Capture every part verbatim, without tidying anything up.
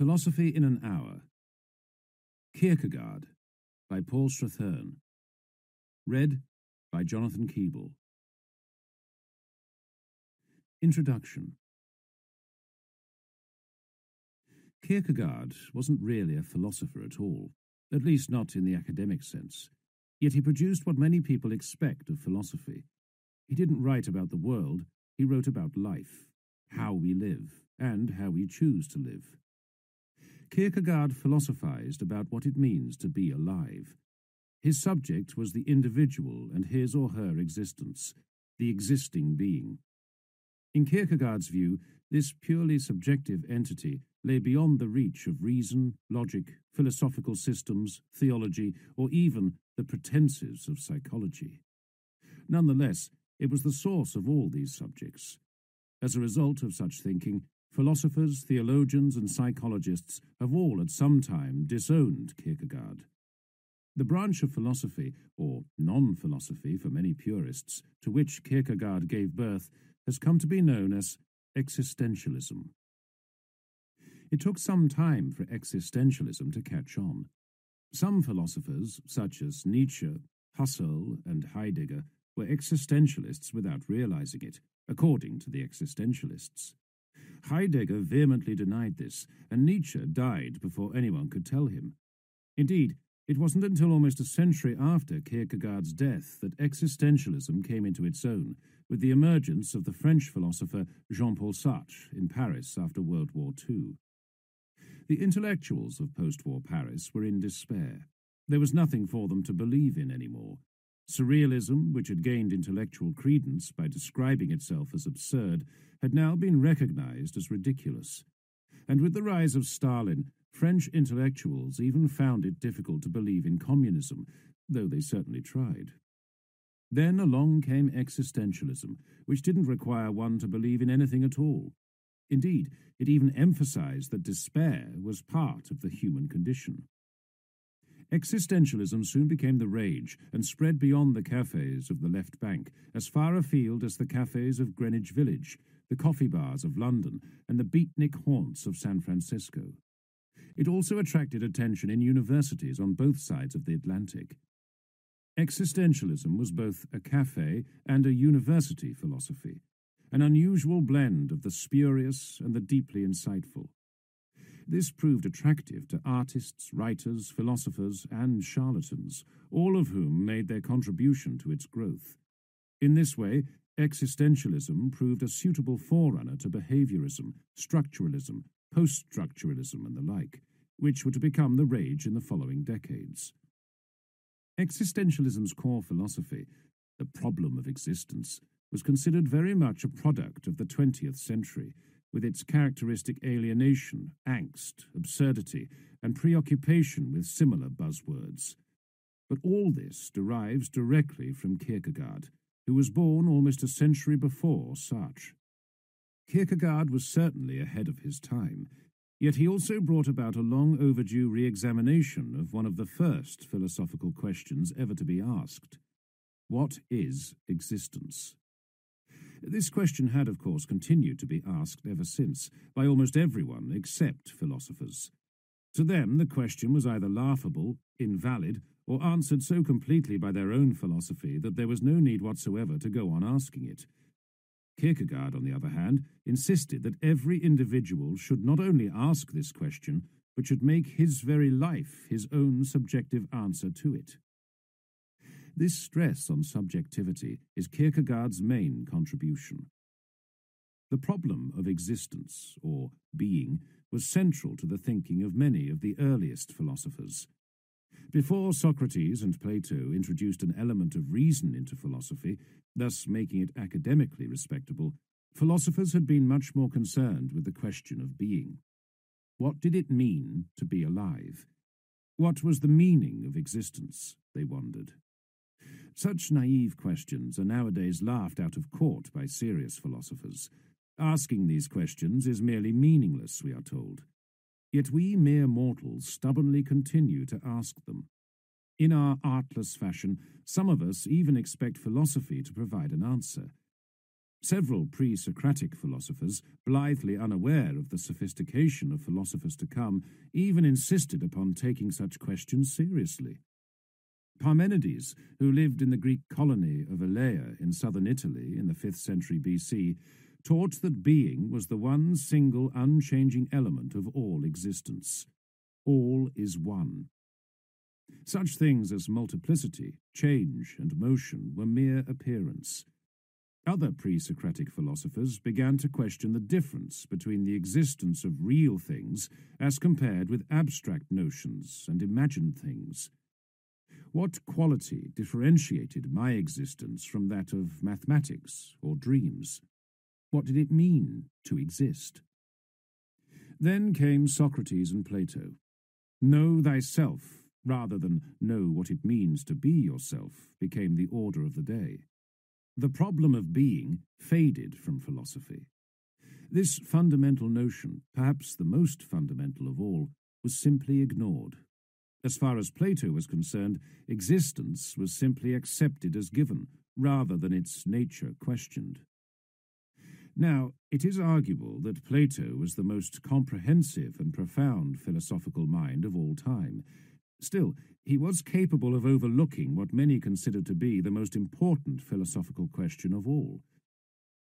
Philosophy in an Hour. Kierkegaard by Paul Strathern. Read by Jonathan Keeble. Introduction. Kierkegaard wasn't really a philosopher at all, at least not in the academic sense, yet he produced what many people expect of philosophy. He didn't write about the world, he wrote about life, how we live, and how we choose to live. Kierkegaard philosophized about what it means to be alive. His subject was the individual and his or her existence, the existing being. In Kierkegaard's view, this purely subjective entity lay beyond the reach of reason, logic, philosophical systems, theology, or even the pretenses of psychology. Nonetheless, it was the source of all these subjects. As a result of such thinking, philosophers, theologians, and psychologists have all at some time disowned Kierkegaard. The branch of philosophy, or non-philosophy for many purists, to which Kierkegaard gave birth has come to be known as existentialism. It took some time for existentialism to catch on. Some philosophers, such as Nietzsche, Husserl, and Heidegger, were existentialists without realizing it, according to the existentialists. Heidegger vehemently denied this, and Nietzsche died before anyone could tell him. Indeed, it wasn't until almost a century after Kierkegaard's death that existentialism came into its own, with the emergence of the French philosopher Jean-Paul Sartre in Paris after World War Two. The intellectuals of post-war Paris were in despair. There was nothing for them to believe in anymore. Surrealism, which had gained intellectual credence by describing itself as absurd, had now been recognized as ridiculous. And with the rise of Stalin, French intellectuals even found it difficult to believe in communism, though they certainly tried. Then along came existentialism, which didn't require one to believe in anything at all. Indeed, it even emphasized that despair was part of the human condition. Existentialism soon became the rage and spread beyond the cafes of the Left Bank, as far afield as the cafes of Greenwich Village, the coffee bars of London, and the beatnik haunts of San Francisco. It also attracted attention in universities on both sides of the Atlantic. Existentialism was both a cafe and a university philosophy, an unusual blend of the spurious and the deeply insightful. This proved attractive to artists, writers, philosophers, and charlatans, all of whom made their contribution to its growth. In this way, existentialism proved a suitable forerunner to behaviorism, structuralism, post-structuralism, and the like, which were to become the rage in the following decades. Existentialism's core philosophy, the problem of existence, was considered very much a product of the twentieth century, with its characteristic alienation, angst, absurdity, and preoccupation with similar buzzwords. But all this derives directly from Kierkegaard, who was born almost a century before Sartre. Kierkegaard was certainly ahead of his time, yet he also brought about a long-overdue re-examination of one of the first philosophical questions ever to be asked. What is existence? This question had, of course, continued to be asked ever since, by almost everyone except philosophers. To them, the question was either laughable, invalid, or answered so completely by their own philosophy that there was no need whatsoever to go on asking it. Kierkegaard, on the other hand, insisted that every individual should not only ask this question, but should make his very life his own subjective answer to it. This stress on subjectivity is Kierkegaard's main contribution. The problem of existence, or being, was central to the thinking of many of the earliest philosophers. Before Socrates and Plato introduced an element of reason into philosophy, thus making it academically respectable, philosophers had been much more concerned with the question of being. What did it mean to be alive? What was the meaning of existence, they wondered. Such naive questions are nowadays laughed out of court by serious philosophers. Asking these questions is merely meaningless, we are told. Yet we mere mortals stubbornly continue to ask them. In our artless fashion, some of us even expect philosophy to provide an answer. Several pre-Socratic philosophers, blithely unaware of the sophistication of philosophers to come, even insisted upon taking such questions seriously. Parmenides, who lived in the Greek colony of Elea in southern Italy in the fifth century B C, taught that being was the one single unchanging element of all existence. All is one. Such things as multiplicity, change, and motion were mere appearance. Other pre-Socratic philosophers began to question the difference between the existence of real things as compared with abstract notions and imagined things. What quality differentiated my existence from that of mathematics or dreams? What did it mean to exist? Then came Socrates and Plato. Know thyself, rather than know what it means to be yourself, became the order of the day. The problem of being faded from philosophy. This fundamental notion, perhaps the most fundamental of all, was simply ignored. As far as Plato was concerned, existence was simply accepted as given, rather than its nature questioned. Now, it is arguable that Plato was the most comprehensive and profound philosophical mind of all time. Still, he was capable of overlooking what many considered to be the most important philosophical question of all.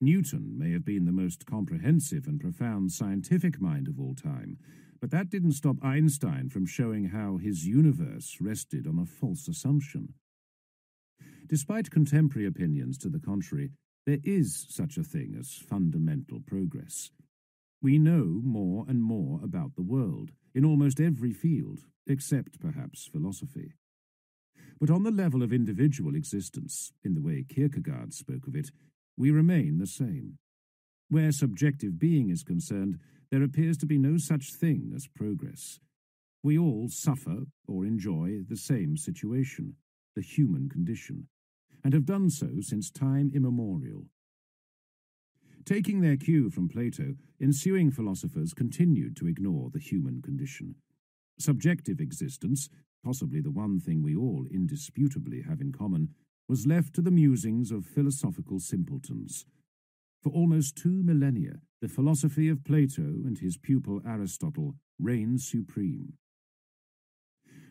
Newton may have been the most comprehensive and profound scientific mind of all time, but that didn't stop Einstein from showing how his universe rested on a false assumption. Despite contemporary opinions to the contrary, there is such a thing as fundamental progress. We know more and more about the world, in almost every field, except perhaps philosophy. But on the level of individual existence, in the way Kierkegaard spoke of it, we remain the same. Where subjective being is concerned, there appears to be no such thing as progress. We all suffer or enjoy the same situation, the human condition, and have done so since time immemorial. Taking their cue from Plato, ensuing philosophers continued to ignore the human condition. Subjective existence, possibly the one thing we all indisputably have in common, was left to the musings of philosophical simpletons. For almost two millennia, the philosophy of Plato and his pupil Aristotle reigned supreme.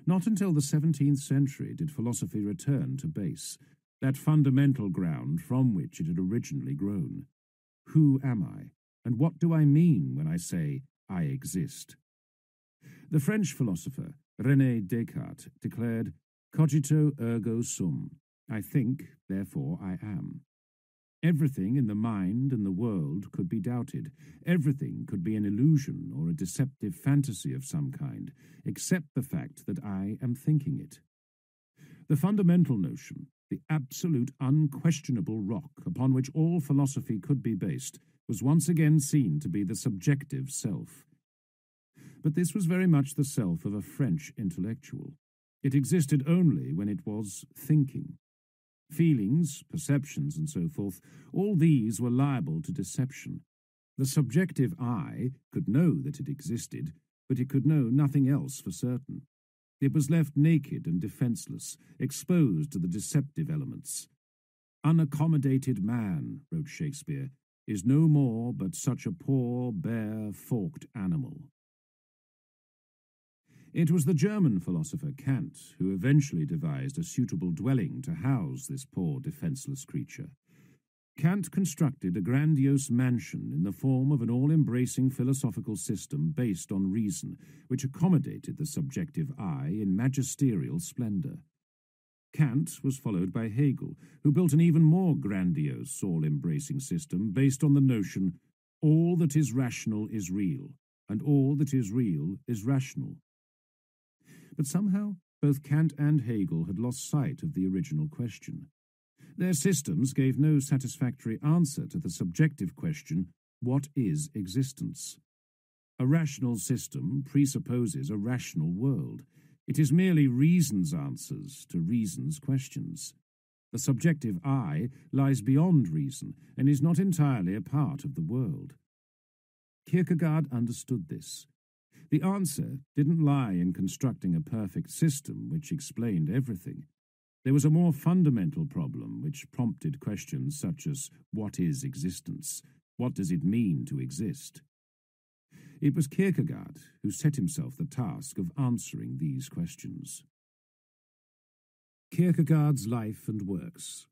Not until the seventeenth century did philosophy return to base, that fundamental ground from which it had originally grown. Who am I, and what do I mean when I say I exist? The French philosopher René Descartes declared, "Cogito ergo sum," I think, therefore I am. Everything in the mind and the world could be doubted. Everything could be an illusion or a deceptive fantasy of some kind, except the fact that I am thinking it. The fundamental notion, the absolute unquestionable rock upon which all philosophy could be based, was once again seen to be the subjective self. But this was very much the self of a French intellectual. It existed only when it was thinking. Feelings, perceptions, and so forth, all these were liable to deception. The subjective I could know that it existed, but it could know nothing else for certain. It was left naked and defenceless, exposed to the deceptive elements. "Unaccommodated man," wrote Shakespeare, "is no more but such a poor, bare, forked animal." It was the German philosopher Kant who eventually devised a suitable dwelling to house this poor, defenceless creature. Kant constructed a grandiose mansion in the form of an all-embracing philosophical system based on reason, which accommodated the subjective I in magisterial splendour. Kant was followed by Hegel, who built an even more grandiose, all-embracing system based on the notion, all that is rational is real, and all that is real is rational. But somehow, both Kant and Hegel had lost sight of the original question. Their systems gave no satisfactory answer to the subjective question, what is existence? A rational system presupposes a rational world. It is merely reason's answers to reason's questions. The subjective I lies beyond reason and is not entirely a part of the world. Kierkegaard understood this. The answer didn't lie in constructing a perfect system which explained everything. There was a more fundamental problem which prompted questions such as, what is existence? What does it mean to exist? It was Kierkegaard who set himself the task of answering these questions. Kierkegaard's life and works.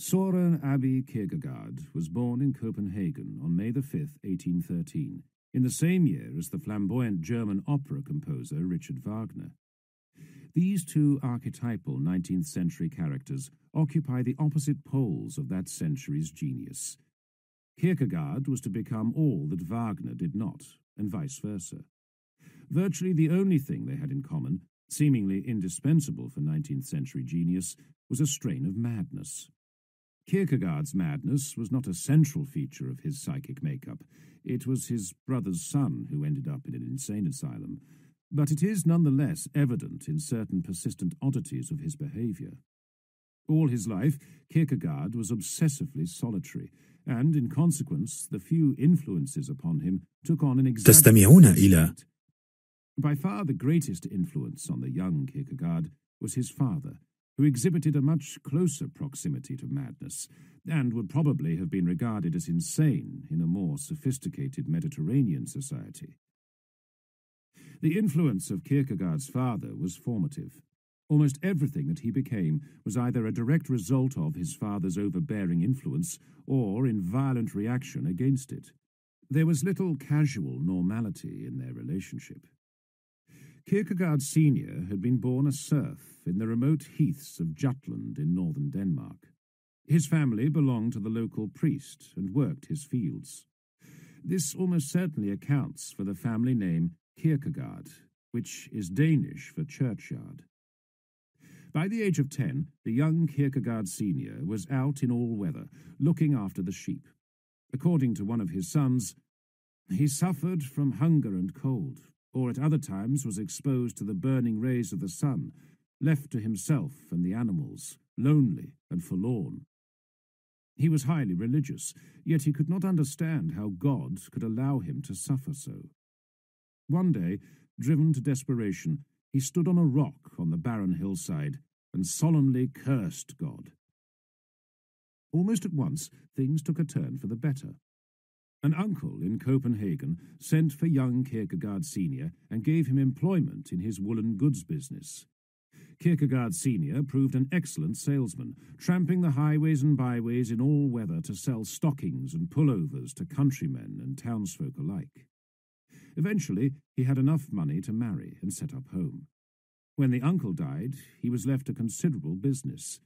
Søren Aabye Kierkegaard was born in Copenhagen on May the fifth, eighteen thirteen, in the same year as the flamboyant German opera composer Richard Wagner. These two archetypal nineteenth century characters occupy the opposite poles of that century's genius. Kierkegaard was to become all that Wagner did not, and vice versa. Virtually the only thing they had in common, seemingly indispensable for nineteenth century genius, was a strain of madness. Kierkegaard's madness was not a central feature of his psychic makeup. It was his brother's son who ended up in an insane asylum, but it is nonetheless evident in certain persistent oddities of his behaviour. All his life, Kierkegaard was obsessively solitary, and in consequence, the few influences upon him took on an exaggerated... By far the greatest influence on the young Kierkegaard was his father, who exhibited a much closer proximity to madness, and would probably have been regarded as insane in a more sophisticated Mediterranean society. The influence of Kierkegaard's father was formative. Almost everything that he became was either a direct result of his father's overbearing influence or in violent reaction against it. There was little casual normality in their relationship. Kierkegaard Senior had been born a serf in the remote heaths of Jutland in northern Denmark. His family belonged to the local priest and worked his fields. This almost certainly accounts for the family name Kierkegaard, which is Danish for churchyard. By the age of ten, the young Kierkegaard Senior was out in all weather, looking after the sheep. According to one of his sons, he suffered from hunger and cold, or at other times was exposed to the burning rays of the sun, left to himself and the animals, lonely and forlorn. He was highly religious, yet he could not understand how God could allow him to suffer so. One day, driven to desperation, he stood on a rock on the barren hillside and solemnly cursed God. Almost at once, things took a turn for the better. An uncle in Copenhagen sent for young Kierkegaard Senior and gave him employment in his woolen goods business. Kierkegaard Senior proved an excellent salesman, tramping the highways and byways in all weather to sell stockings and pullovers to countrymen and townsfolk alike. Eventually, he had enough money to marry and set up home. When the uncle died, he was left a considerable business.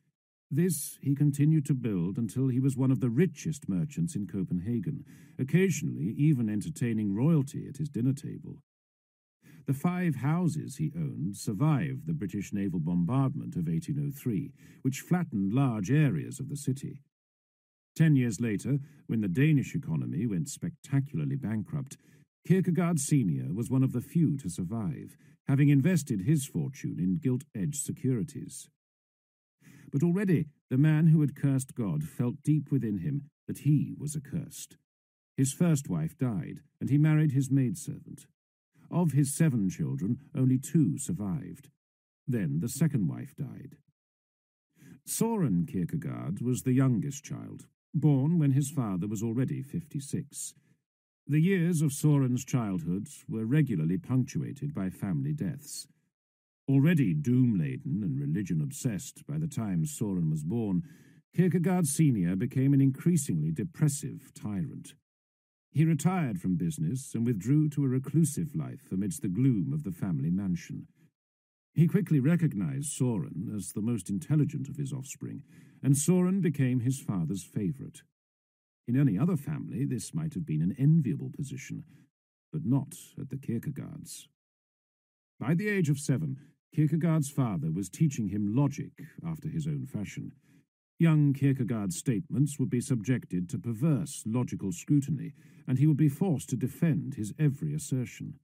This he continued to build until he was one of the richest merchants in Copenhagen, occasionally even entertaining royalty at his dinner table. The five houses he owned survived the British naval bombardment of eighteen oh three, which flattened large areas of the city. Ten years later, when the Danish economy went spectacularly bankrupt, Kierkegaard Senior was one of the few to survive, having invested his fortune in gilt-edged securities. But already the man who had cursed God felt deep within him that he was accursed. His first wife died, and he married his maidservant. Of his seven children, only two survived. Then the second wife died. Søren Kierkegaard was the youngest child, born when his father was already fifty-six. The years of Søren's childhood were regularly punctuated by family deaths. Already doom-laden and religion-obsessed by the time Søren was born, Kierkegaard Senior became an increasingly depressive tyrant. He retired from business and withdrew to a reclusive life amidst the gloom of the family mansion. He quickly recognized Søren as the most intelligent of his offspring, and Søren became his father's favourite. In any other family, this might have been an enviable position, but not at the Kierkegaards. By the age of seven, Kierkegaard's father was teaching him logic after his own fashion. Young Kierkegaard's statements would be subjected to perverse logical scrutiny, and he would be forced to defend his every assertion.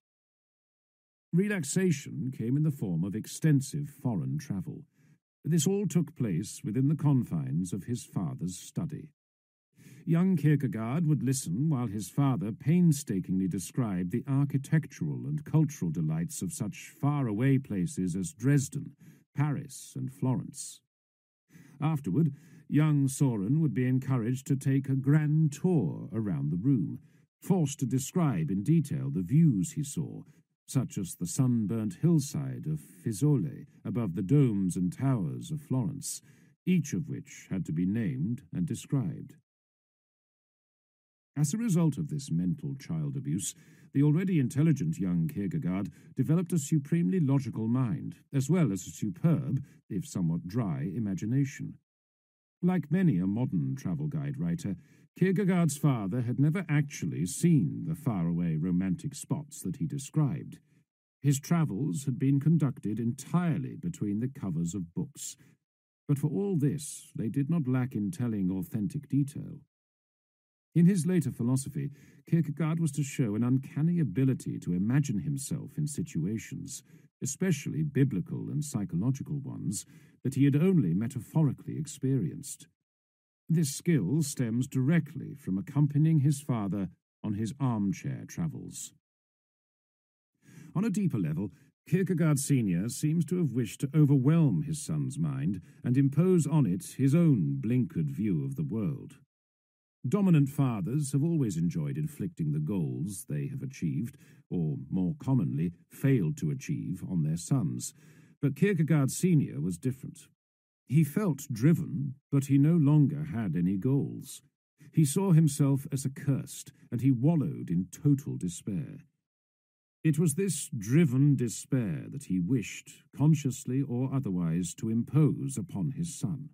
Relaxation came in the form of extensive foreign travel. This all took place within the confines of his father's study. Young Kierkegaard would listen while his father painstakingly described the architectural and cultural delights of such faraway places as Dresden, Paris and Florence. Afterward, young Søren would be encouraged to take a grand tour around the room, forced to describe in detail the views he saw, such as the sunburnt hillside of Fiesole above the domes and towers of Florence, each of which had to be named and described. As a result of this mental child abuse, the already intelligent young Kierkegaard developed a supremely logical mind, as well as a superb, if somewhat dry, imagination. Like many a modern travel guide writer, Kierkegaard's father had never actually seen the faraway romantic spots that he described. His travels had been conducted entirely between the covers of books, but for all this they did not lack in telling authentic detail. In his later philosophy, Kierkegaard was to show an uncanny ability to imagine himself in situations, especially biblical and psychological ones, that he had only metaphorically experienced. This skill stems directly from accompanying his father on his armchair travels. On a deeper level, Kierkegaard Senior seems to have wished to overwhelm his son's mind and impose on it his own blinkered view of the world. Dominant fathers have always enjoyed inflicting the goals they have achieved, or more commonly, failed to achieve, on their sons, but Kierkegaard Senior was different. He felt driven, but he no longer had any goals. He saw himself as accursed, and he wallowed in total despair. It was this driven despair that he wished, consciously or otherwise, to impose upon his son.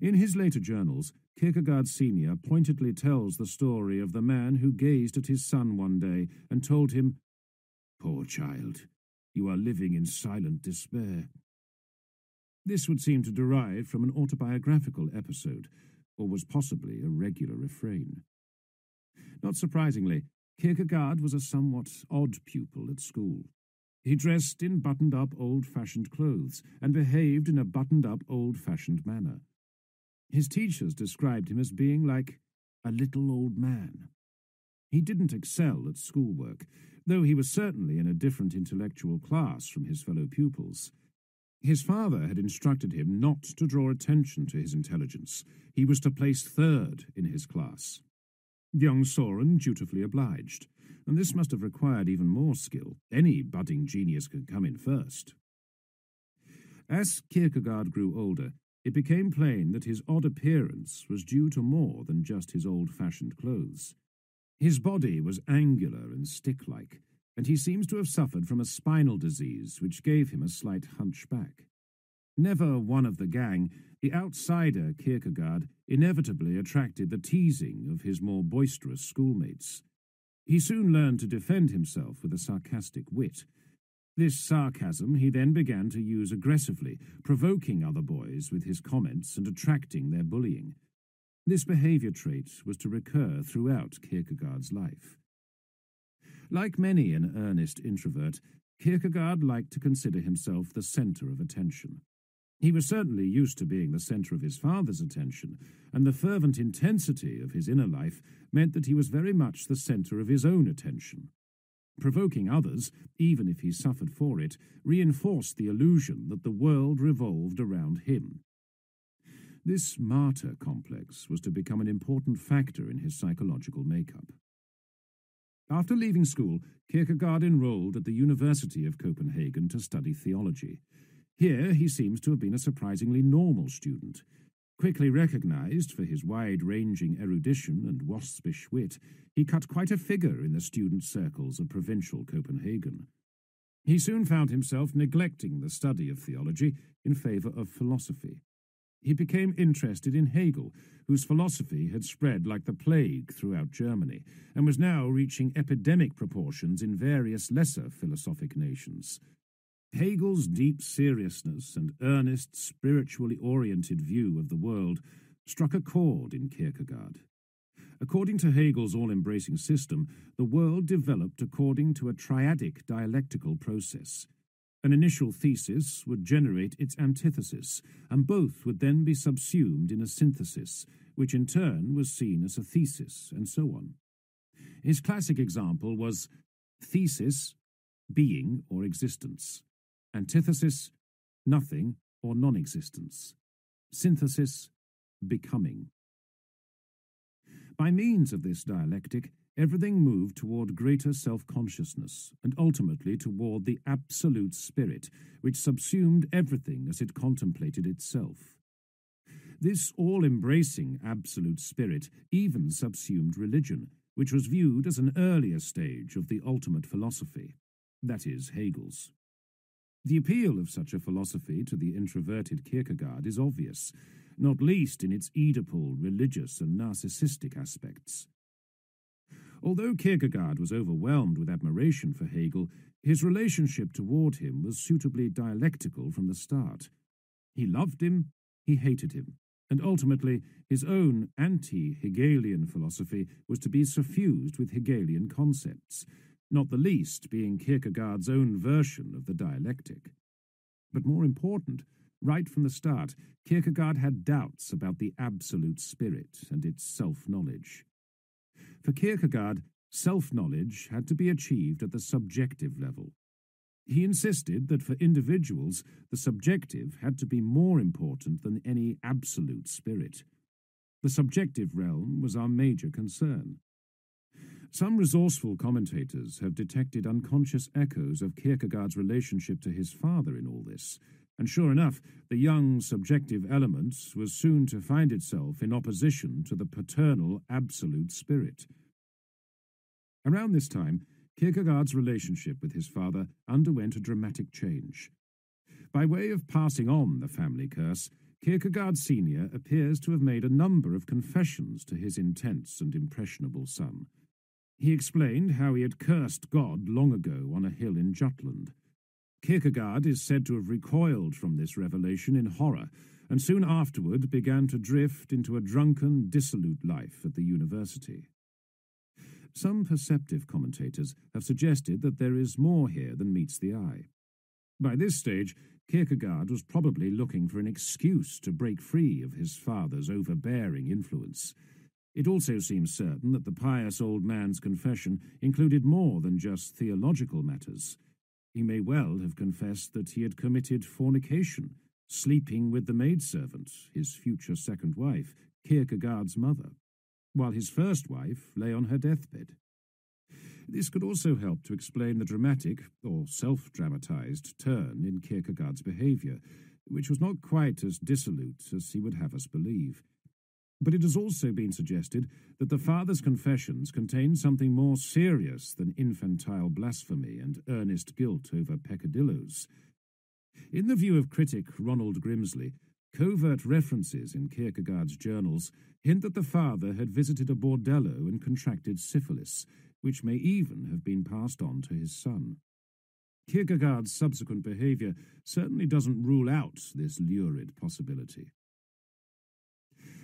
In his later journals, Kierkegaard Senior pointedly tells the story of the man who gazed at his son one day and told him, "Poor child, you are living in silent despair." This would seem to derive from an autobiographical episode, or was possibly a regular refrain. Not surprisingly, Kierkegaard was a somewhat odd pupil at school. He dressed in buttoned-up old-fashioned clothes and behaved in a buttoned-up old-fashioned manner. His teachers described him as being like a little old man. He didn't excel at schoolwork, though he was certainly in a different intellectual class from his fellow pupils. His father had instructed him not to draw attention to his intelligence. He was to place third in his class. Young Søren dutifully obliged, and this must have required even more skill. Any budding genius could come in first. As Kierkegaard grew older, it became plain that his odd appearance was due to more than just his old-fashioned clothes. His body was angular and stick-like, and he seems to have suffered from a spinal disease which gave him a slight hunchback. Never one of the gang, the outsider Kierkegaard inevitably attracted the teasing of his more boisterous schoolmates. He soon learned to defend himself with a sarcastic wit. This sarcasm he then began to use aggressively, provoking other boys with his comments and attracting their bullying. This behaviour trait was to recur throughout Kierkegaard's life. Like many an earnest introvert, Kierkegaard liked to consider himself the centre of attention. He was certainly used to being the centre of his father's attention, and the fervent intensity of his inner life meant that he was very much the centre of his own attention. Provoking others, even if he suffered for it, reinforced the illusion that the world revolved around him. This martyr complex was to become an important factor in his psychological makeup. After leaving school, Kierkegaard enrolled at the University of Copenhagen to study theology. Here he seems to have been a surprisingly normal student. Quickly recognised for his wide-ranging erudition and waspish wit, he cut quite a figure in the student circles of provincial Copenhagen. He soon found himself neglecting the study of theology in favour of philosophy. He became interested in Hegel, whose philosophy had spread like the plague throughout Germany, and was now reaching epidemic proportions in various lesser philosophic nations. Hegel's deep seriousness and earnest, spiritually oriented view of the world struck a chord in Kierkegaard. According to Hegel's all-embracing system, the world developed according to a triadic dialectical process. An initial thesis would generate its antithesis, and both would then be subsumed in a synthesis, which in turn was seen as a thesis, and so on. His classic example was thesis, being or existence. Antithesis, nothing or non-existence, synthesis, becoming. By means of this dialectic, everything moved toward greater self-consciousness and ultimately toward the absolute spirit, which subsumed everything as it contemplated itself. This all-embracing absolute spirit even subsumed religion, which was viewed as an earlier stage of the ultimate philosophy, that is, Hegel's. The appeal of such a philosophy to the introverted Kierkegaard is obvious, not least in its Oedipal, religious and narcissistic aspects. Although Kierkegaard was overwhelmed with admiration for Hegel, his relationship toward him was suitably dialectical from the start. He loved him, he hated him, and ultimately his own anti-Hegelian philosophy was to be suffused with Hegelian concepts, not the least being Kierkegaard's own version of the dialectic. But more important, right from the start, Kierkegaard had doubts about the absolute spirit and its self-knowledge. For Kierkegaard, self-knowledge had to be achieved at the subjective level. He insisted that for individuals, the subjective had to be more important than any absolute spirit. The subjective realm was our major concern. Some resourceful commentators have detected unconscious echoes of Kierkegaard's relationship to his father in all this, and sure enough, the young subjective element was soon to find itself in opposition to the paternal absolute spirit. Around this time, Kierkegaard's relationship with his father underwent a dramatic change. By way of passing on the family curse, Kierkegaard Senior appears to have made a number of confessions to his intense and impressionable son. He explained how he had cursed God long ago on a hill in Jutland. Kierkegaard is said to have recoiled from this revelation in horror, and soon afterward began to drift into a drunken, dissolute life at the university. Some perceptive commentators have suggested that there is more here than meets the eye. By this stage, Kierkegaard was probably looking for an excuse to break free of his father's overbearing influence. It also seems certain that the pious old man's confession included more than just theological matters. He may well have confessed that he had committed fornication, sleeping with the maidservant, his future second wife, Kierkegaard's mother, while his first wife lay on her deathbed. This could also help to explain the dramatic, or self-dramatized, turn in Kierkegaard's behavior, which was not quite as dissolute as he would have us believe. But it has also been suggested that the father's confessions contained something more serious than infantile blasphemy and earnest guilt over peccadilloes. In the view of critic Ronald Grimsley, covert references in Kierkegaard's journals hint that the father had visited a bordello and contracted syphilis, which may even have been passed on to his son. Kierkegaard's subsequent behavior certainly doesn't rule out this lurid possibility.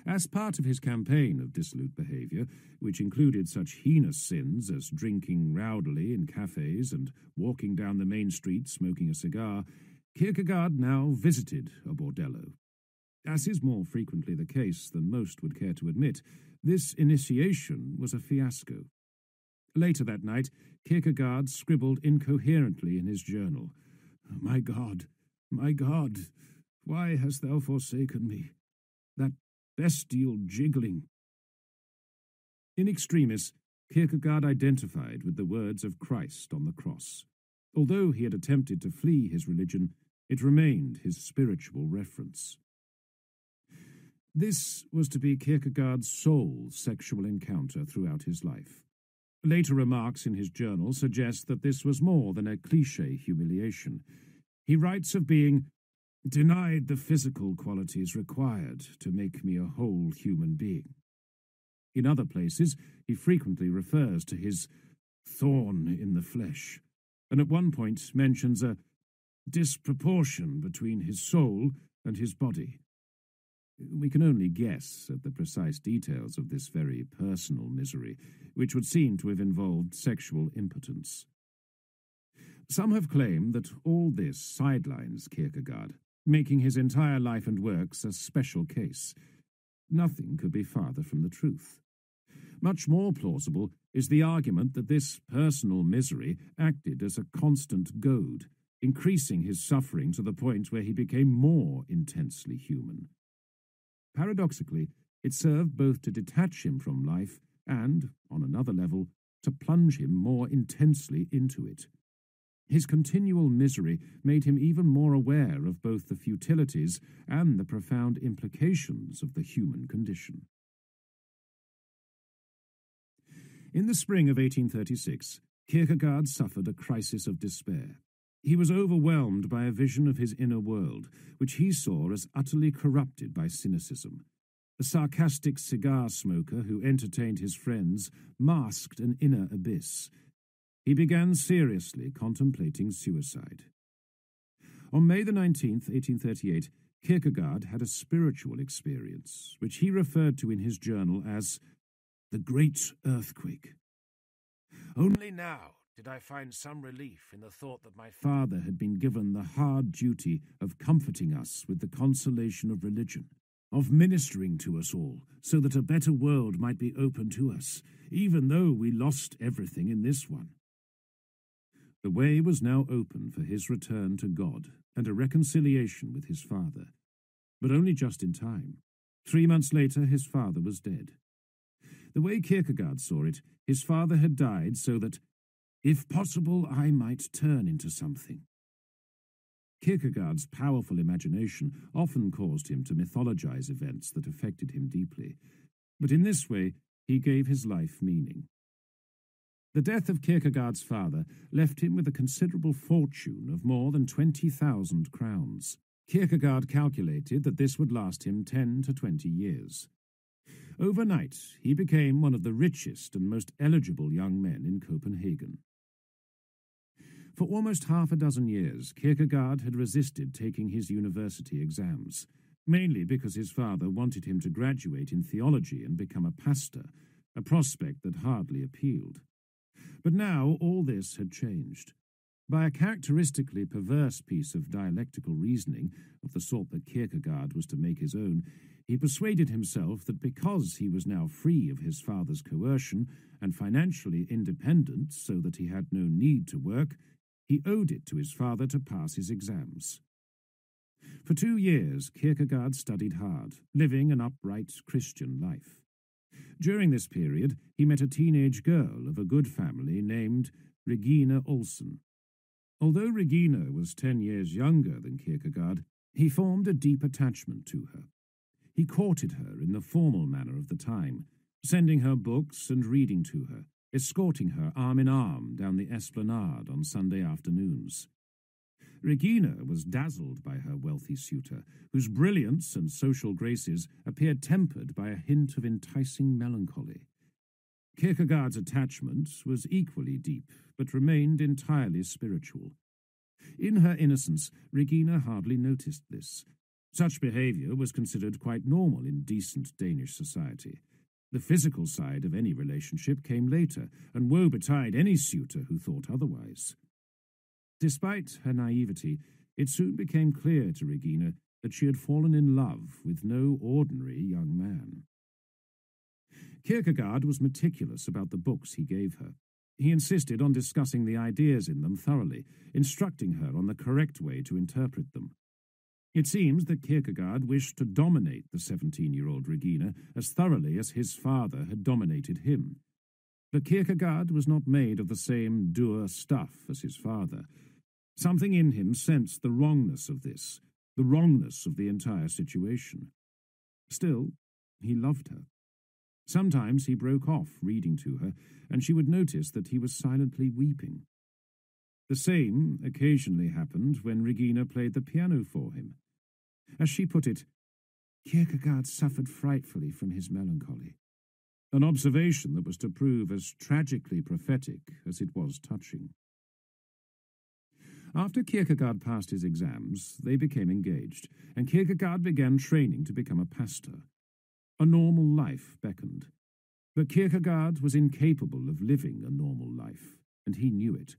As part of his campaign of dissolute behaviour, which included such heinous sins as drinking rowdily in cafes and walking down the main street smoking a cigar, Kierkegaard now visited a bordello. As is more frequently the case than most would care to admit, this initiation was a fiasco. Later that night, Kierkegaard scribbled incoherently in his journal, "My God, my God, why hast thou forsaken me? That bestial jiggling." In extremis, Kierkegaard identified with the words of Christ on the cross. Although he had attempted to flee his religion, it remained his spiritual reference. This was to be Kierkegaard's sole sexual encounter throughout his life. Later remarks in his journal suggest that this was more than a cliché humiliation. He writes of being "denied the physical qualities required to make me a whole human being." In other places, he frequently refers to his "thorn in the flesh," and at one point mentions a "disproportion between his soul and his body." We can only guess at the precise details of this very personal misery, which would seem to have involved sexual impotence. Some have claimed that all this sidelines Kierkegaard, making his entire life and works a special case. Nothing could be farther from the truth. Much more plausible is the argument that this personal misery acted as a constant goad, increasing his suffering to the point where he became more intensely human. Paradoxically, it served both to detach him from life and, on another level, to plunge him more intensely into it. His continual misery made him even more aware of both the futilities and the profound implications of the human condition. In the spring of eighteen thirty-six, Kierkegaard suffered a crisis of despair. He was overwhelmed by a vision of his inner world, which he saw as utterly corrupted by cynicism. A sarcastic cigar smoker who entertained his friends masked an inner abyss. He began seriously contemplating suicide. On May the nineteenth, eighteen thirty-eight, Kierkegaard had a spiritual experience, which he referred to in his journal as the Great Earthquake. Only now did I find some relief in the thought that my father had been given the hard duty of comforting us with the consolation of religion, of ministering to us all, so that a better world might be open to us, even though we lost everything in this one. The way was now open for his return to God and a reconciliation with his father, but only just in time. Three months later, his father was dead. The way Kierkegaard saw it, his father had died so that, if possible, I might turn into something. Kierkegaard's powerful imagination often caused him to mythologize events that affected him deeply, but in this way he gave his life meaning. The death of Kierkegaard's father left him with a considerable fortune of more than twenty thousand crowns. Kierkegaard calculated that this would last him ten to twenty years. Overnight, he became one of the richest and most eligible young men in Copenhagen. For almost half a dozen years, Kierkegaard had resisted taking his university exams, mainly because his father wanted him to graduate in theology and become a pastor, a prospect that hardly appealed. But now all this had changed. By a characteristically perverse piece of dialectical reasoning, of the sort that Kierkegaard was to make his own, he persuaded himself that because he was now free of his father's coercion and financially independent so that he had no need to work, he owed it to his father to pass his exams. For two years, Kierkegaard studied hard, living an upright Christian life. During this period, he met a teenage girl of a good family named Regina Olsen. Although Regina was ten years younger than Kierkegaard, he formed a deep attachment to her. He courted her in the formal manner of the time, sending her books and reading to her, escorting her arm in arm down the esplanade on Sunday afternoons. Regina was dazzled by her wealthy suitor, whose brilliance and social graces appeared tempered by a hint of enticing melancholy. Kierkegaard's attachment was equally deep, but remained entirely spiritual. In her innocence, Regina hardly noticed this. Such behaviour was considered quite normal in decent Danish society. The physical side of any relationship came later, and woe betide any suitor who thought otherwise. Despite her naivety, it soon became clear to Regina that she had fallen in love with no ordinary young man. Kierkegaard was meticulous about the books he gave her. He insisted on discussing the ideas in them thoroughly, instructing her on the correct way to interpret them. It seems that Kierkegaard wished to dominate the seventeen-year-old Regina as thoroughly as his father had dominated him. But Kierkegaard was not made of the same dour stuff as his father. Something in him sensed the wrongness of this, the wrongness of the entire situation. Still, he loved her. Sometimes he broke off reading to her, and she would notice that he was silently weeping. The same occasionally happened when Regina played the piano for him. As she put it, Kierkegaard suffered frightfully from his melancholy, an observation that was to prove as tragically prophetic as it was touching. After Kierkegaard passed his exams, they became engaged, and Kierkegaard began training to become a pastor. A normal life beckoned, but Kierkegaard was incapable of living a normal life, and he knew it.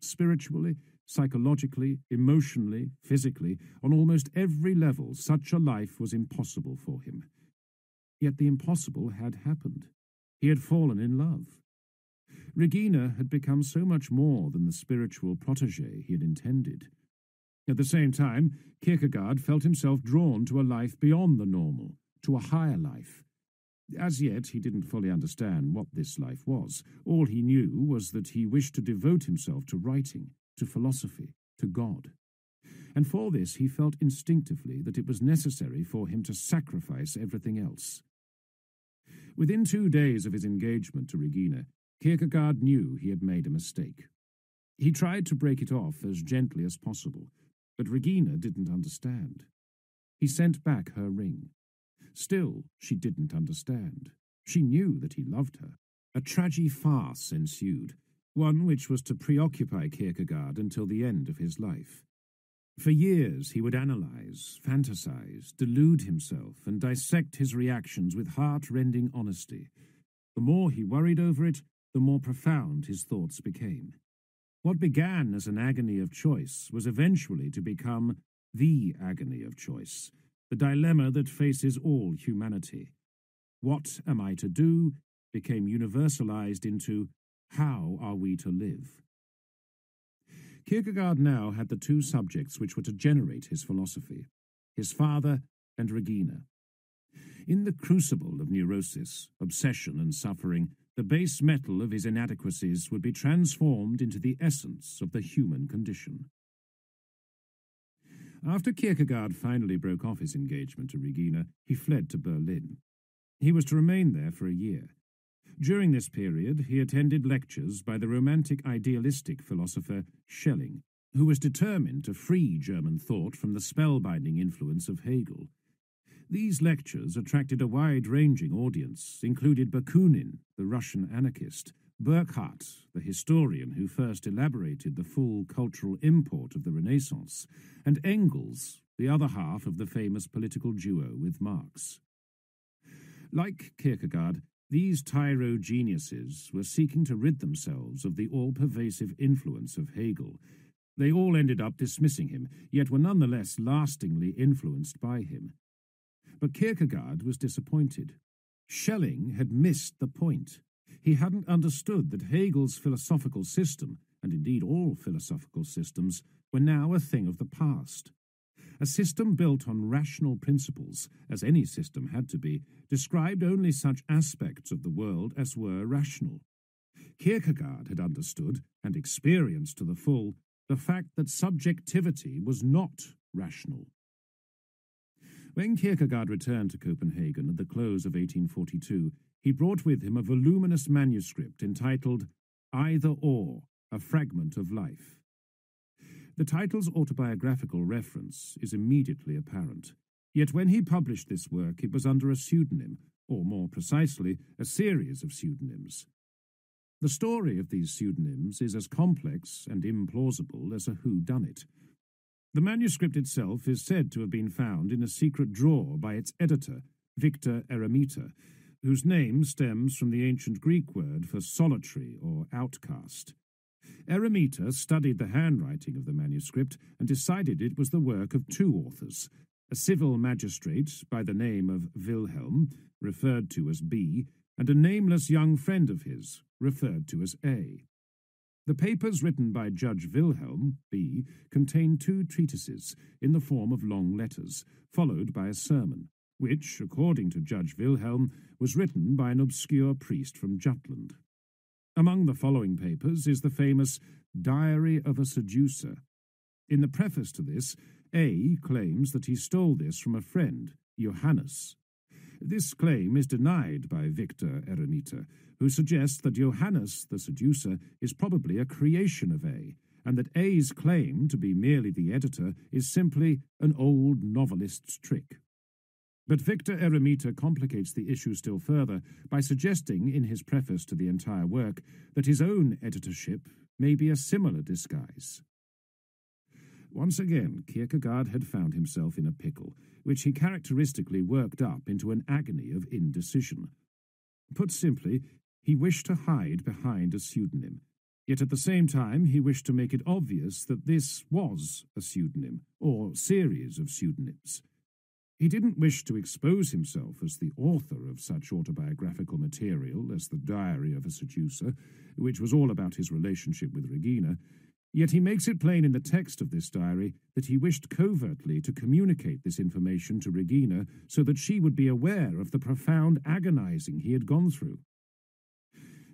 Spiritually, psychologically, emotionally, physically, on almost every level, such a life was impossible for him. Yet the impossible had happened. He had fallen in love. Regina had become so much more than the spiritual protégée he had intended. At the same time, Kierkegaard felt himself drawn to a life beyond the normal, to a higher life. As yet, he didn't fully understand what this life was. All he knew was that he wished to devote himself to writing, to philosophy, to God. And for this he felt instinctively that it was necessary for him to sacrifice everything else. Within two days of his engagement to Regina, Kierkegaard knew he had made a mistake. He tried to break it off as gently as possible, but Regina didn't understand. He sent back her ring. Still, she didn't understand. She knew that he loved her. A tragi-farce ensued, one which was to preoccupy Kierkegaard until the end of his life. For years he would analyse, fantasize, delude himself, and dissect his reactions with heart-rending honesty. The more he worried over it, the more profound his thoughts became. What began as an agony of choice was eventually to become the agony of choice, the dilemma that faces all humanity. What am I to do became universalized into how are we to live? Kierkegaard now had the two subjects which were to generate his philosophy, his father and Regina. In the crucible of neurosis, obsession and suffering, the base metal of his inadequacies would be transformed into the essence of the human condition. After Kierkegaard finally broke off his engagement to Regina, he fled to Berlin. He was to remain there for a year. During this period, he attended lectures by the romantic idealistic philosopher Schelling, who was determined to free German thought from the spellbinding influence of Hegel. These lectures attracted a wide-ranging audience, included Bakunin, the Russian anarchist, Burckhardt, the historian who first elaborated the full cultural import of the Renaissance, and Engels, the other half of the famous political duo with Marx. Like Kierkegaard, these tyro geniuses were seeking to rid themselves of the all-pervasive influence of Hegel. They all ended up dismissing him, yet were nonetheless lastingly influenced by him. But Kierkegaard was disappointed. Schelling had missed the point. He hadn't understood that Hegel's philosophical system, and indeed all philosophical systems, were now a thing of the past. A system built on rational principles, as any system had to be, described only such aspects of the world as were rational. Kierkegaard had understood, and experienced to the full, the fact that subjectivity was not rational. When Kierkegaard returned to Copenhagen at the close of eighteen forty-two, he brought with him a voluminous manuscript entitled Either Or, A Fragment of Life. The title's autobiographical reference is immediately apparent. Yet when he published this work, it was under a pseudonym, or more precisely, a series of pseudonyms. The story of these pseudonyms is as complex and implausible as a whodunit. The manuscript itself is said to have been found in a secret drawer by its editor, Victor Eremita, whose name stems from the ancient Greek word for solitary or outcast. Eremita studied the handwriting of the manuscript and decided it was the work of two authors, a civil magistrate by the name of Wilhelm, referred to as B, and a nameless young friend of his, referred to as A. The papers written by Judge Wilhelm, B, contain two treatises in the form of long letters, followed by a sermon, which, according to Judge Wilhelm, was written by an obscure priest from Jutland. Among the following papers is the famous Diary of a Seducer. In the preface to this, A claims that he stole this from a friend, Johannes. This claim is denied by Victor Eremita, who suggests that Johannes, the seducer, is probably a creation of A, and that A's claim to be merely the editor is simply an old novelist's trick. But Victor Eremita complicates the issue still further by suggesting in his preface to the entire work that his own editorship may be a similar disguise. Once again, Kierkegaard had found himself in a pickle, which he characteristically worked up into an agony of indecision. Put simply, he wished to hide behind a pseudonym, yet at the same time he wished to make it obvious that this was a pseudonym, or series of pseudonyms. He didn't wish to expose himself as the author of such autobiographical material as The Diary of a Seducer, which was all about his relationship with Regina, yet he makes it plain in the text of this diary that he wished covertly to communicate this information to Regina so that she would be aware of the profound agonizing he had gone through.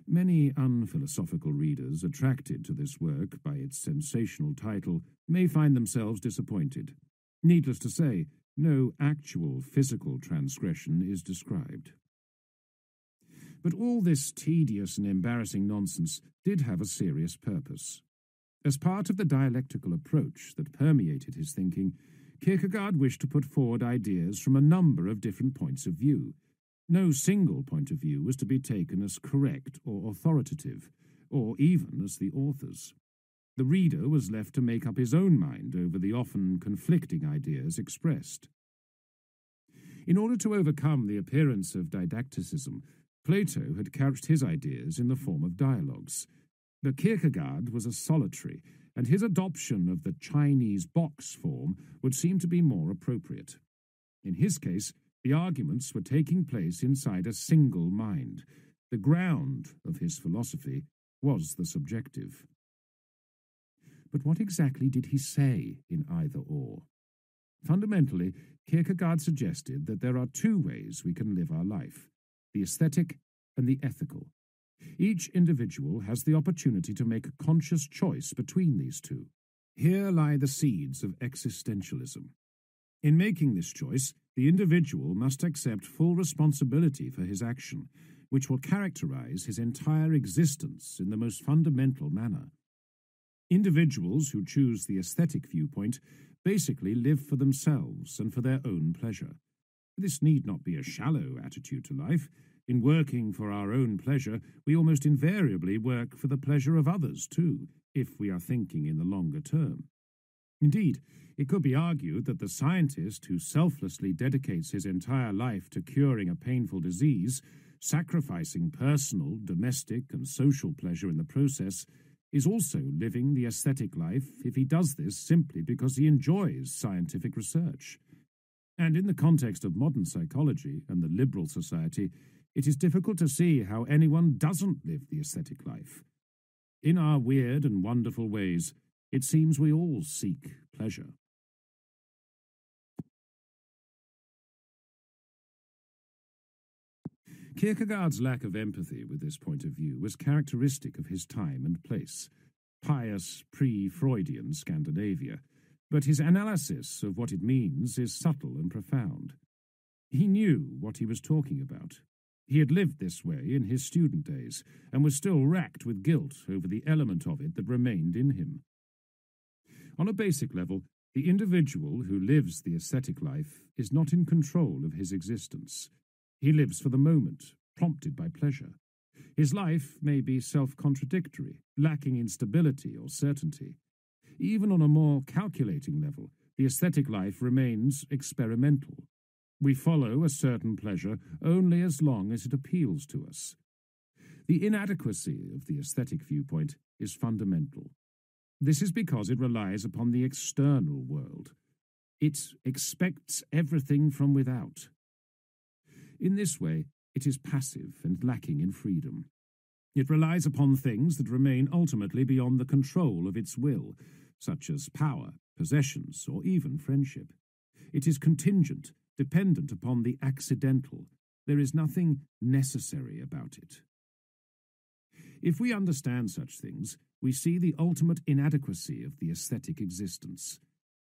Many unphilosophical readers attracted to this work by its sensational title may find themselves disappointed. Needless to say, no actual physical transgression is described. But all this tedious and embarrassing nonsense did have a serious purpose. As part of the dialectical approach that permeated his thinking, Kierkegaard wished to put forward ideas from a number of different points of view. No single point of view was to be taken as correct or authoritative, or even as the author's. The reader was left to make up his own mind over the often conflicting ideas expressed. In order to overcome the appearance of didacticism, Plato had couched his ideas in the form of dialogues. But Kierkegaard was a solitary, and his adoption of the Chinese box form would seem to be more appropriate. In his case, the arguments were taking place inside a single mind. The ground of his philosophy was the subjective. But what exactly did he say in either or? Fundamentally, Kierkegaard suggested that there are two ways we can live our life, the aesthetic and the ethical. Each individual has the opportunity to make a conscious choice between these two. Here lie the seeds of existentialism. In making this choice, the individual must accept full responsibility for his action, which will characterize his entire existence in the most fundamental manner. Individuals who choose the aesthetic viewpoint basically live for themselves and for their own pleasure. This need not be a shallow attitude to life. In working for our own pleasure, we almost invariably work for the pleasure of others too, if we are thinking in the longer term. Indeed, it could be argued that the scientist who selflessly dedicates his entire life to curing a painful disease, sacrificing personal, domestic, and social pleasure in the process, is also living the aesthetic life if he does this simply because he enjoys scientific research. And in the context of modern psychology and the liberal society, it is difficult to see how anyone doesn't live the aesthetic life. In our weird and wonderful ways, it seems we all seek pleasure. Kierkegaard's lack of empathy with this point of view was characteristic of his time and place, pious pre-Freudian Scandinavia, but his analysis of what it means is subtle and profound. He knew what he was talking about. He had lived this way in his student days and was still racked with guilt over the element of it that remained in him. On a basic level, the individual who lives the ascetic life is not in control of his existence. He lives for the moment, prompted by pleasure. His life may be self-contradictory, lacking in stability or certainty. Even on a more calculating level, the aesthetic life remains experimental. We follow a certain pleasure only as long as it appeals to us. The inadequacy of the aesthetic viewpoint is fundamental. This is because it relies upon the external world. It expects everything from without. In this way, it is passive and lacking in freedom. It relies upon things that remain ultimately beyond the control of its will, such as power, possessions, or even friendship. It is contingent, dependent upon the accidental. There is nothing necessary about it. If we understand such things, we see the ultimate inadequacy of the aesthetic existence.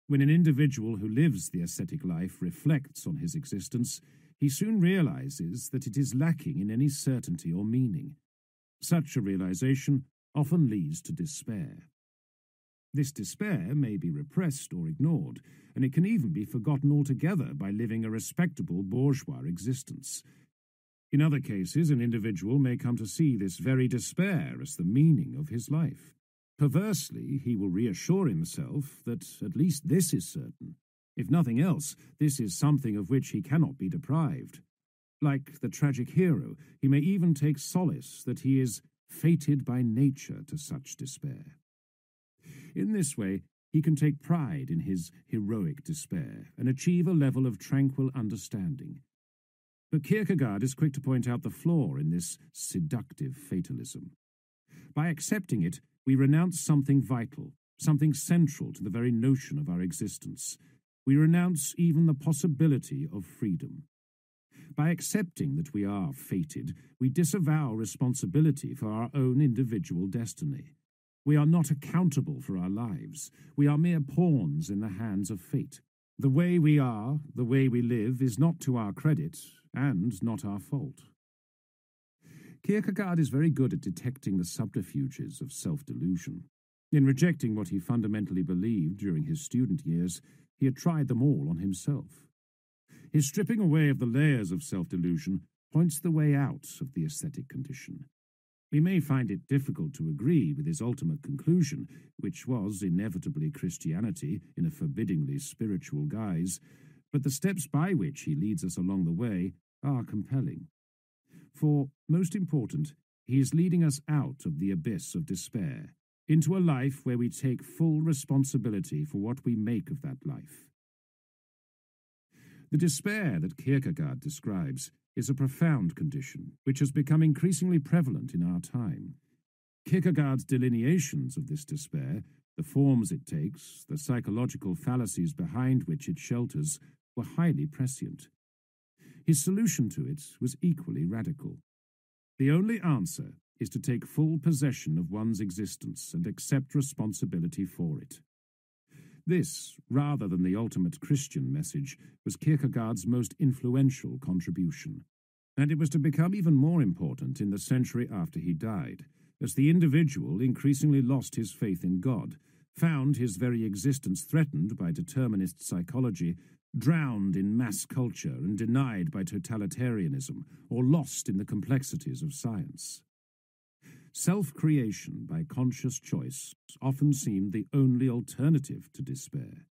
When an individual who lives the aesthetic life reflects on his existence, he soon realizes that it is lacking in any certainty or meaning. Such a realization often leads to despair. This despair may be repressed or ignored, and it can even be forgotten altogether by living a respectable bourgeois existence. In other cases, an individual may come to see this very despair as the meaning of his life. Perversely, he will reassure himself that at least this is certain. If nothing else, this is something of which he cannot be deprived. Like the tragic hero, he may even take solace that he is fated by nature to such despair. In this way, He can take pride in his heroic despair and achieve a level of tranquil understanding. But Kierkegaard is quick to point out the flaw in this seductive fatalism. By accepting it, we renounce something vital, something central to the very notion of our existence. We renounce even the possibility of freedom. By accepting that we are fated, we disavow responsibility for our own individual destiny. We are not accountable for our lives. We are mere pawns in the hands of fate. The way we are, the way we live, is not to our credit and not our fault. Kierkegaard is very good at detecting the subterfuges of self-delusion. In rejecting what he fundamentally believed during his student years, he had tried them all on himself. His stripping away of the layers of self-delusion points the way out of the aesthetic condition. We may find it difficult to agree with his ultimate conclusion, which was inevitably Christianity in a forbiddingly spiritual guise, but the steps by which he leads us along the way are compelling. For, most important, he is leading us out of the abyss of despair, into a life where we take full responsibility for what we make of that life. The despair that Kierkegaard describes is a profound condition which has become increasingly prevalent in our time. Kierkegaard's delineations of this despair, the forms it takes, the psychological fallacies behind which it shelters, were highly prescient. His solution to it was equally radical. The only answer is to take full possession of one's existence and accept responsibility for it. This, rather than the ultimate Christian message, was Kierkegaard's most influential contribution, and it was to become even more important in the century after he died, as the individual increasingly lost his faith in God, found his very existence threatened by determinist psychology, drowned in mass culture and denied by totalitarianism, or lost in the complexities of science. Self-creation by conscious choice often seemed the only alternative to despair.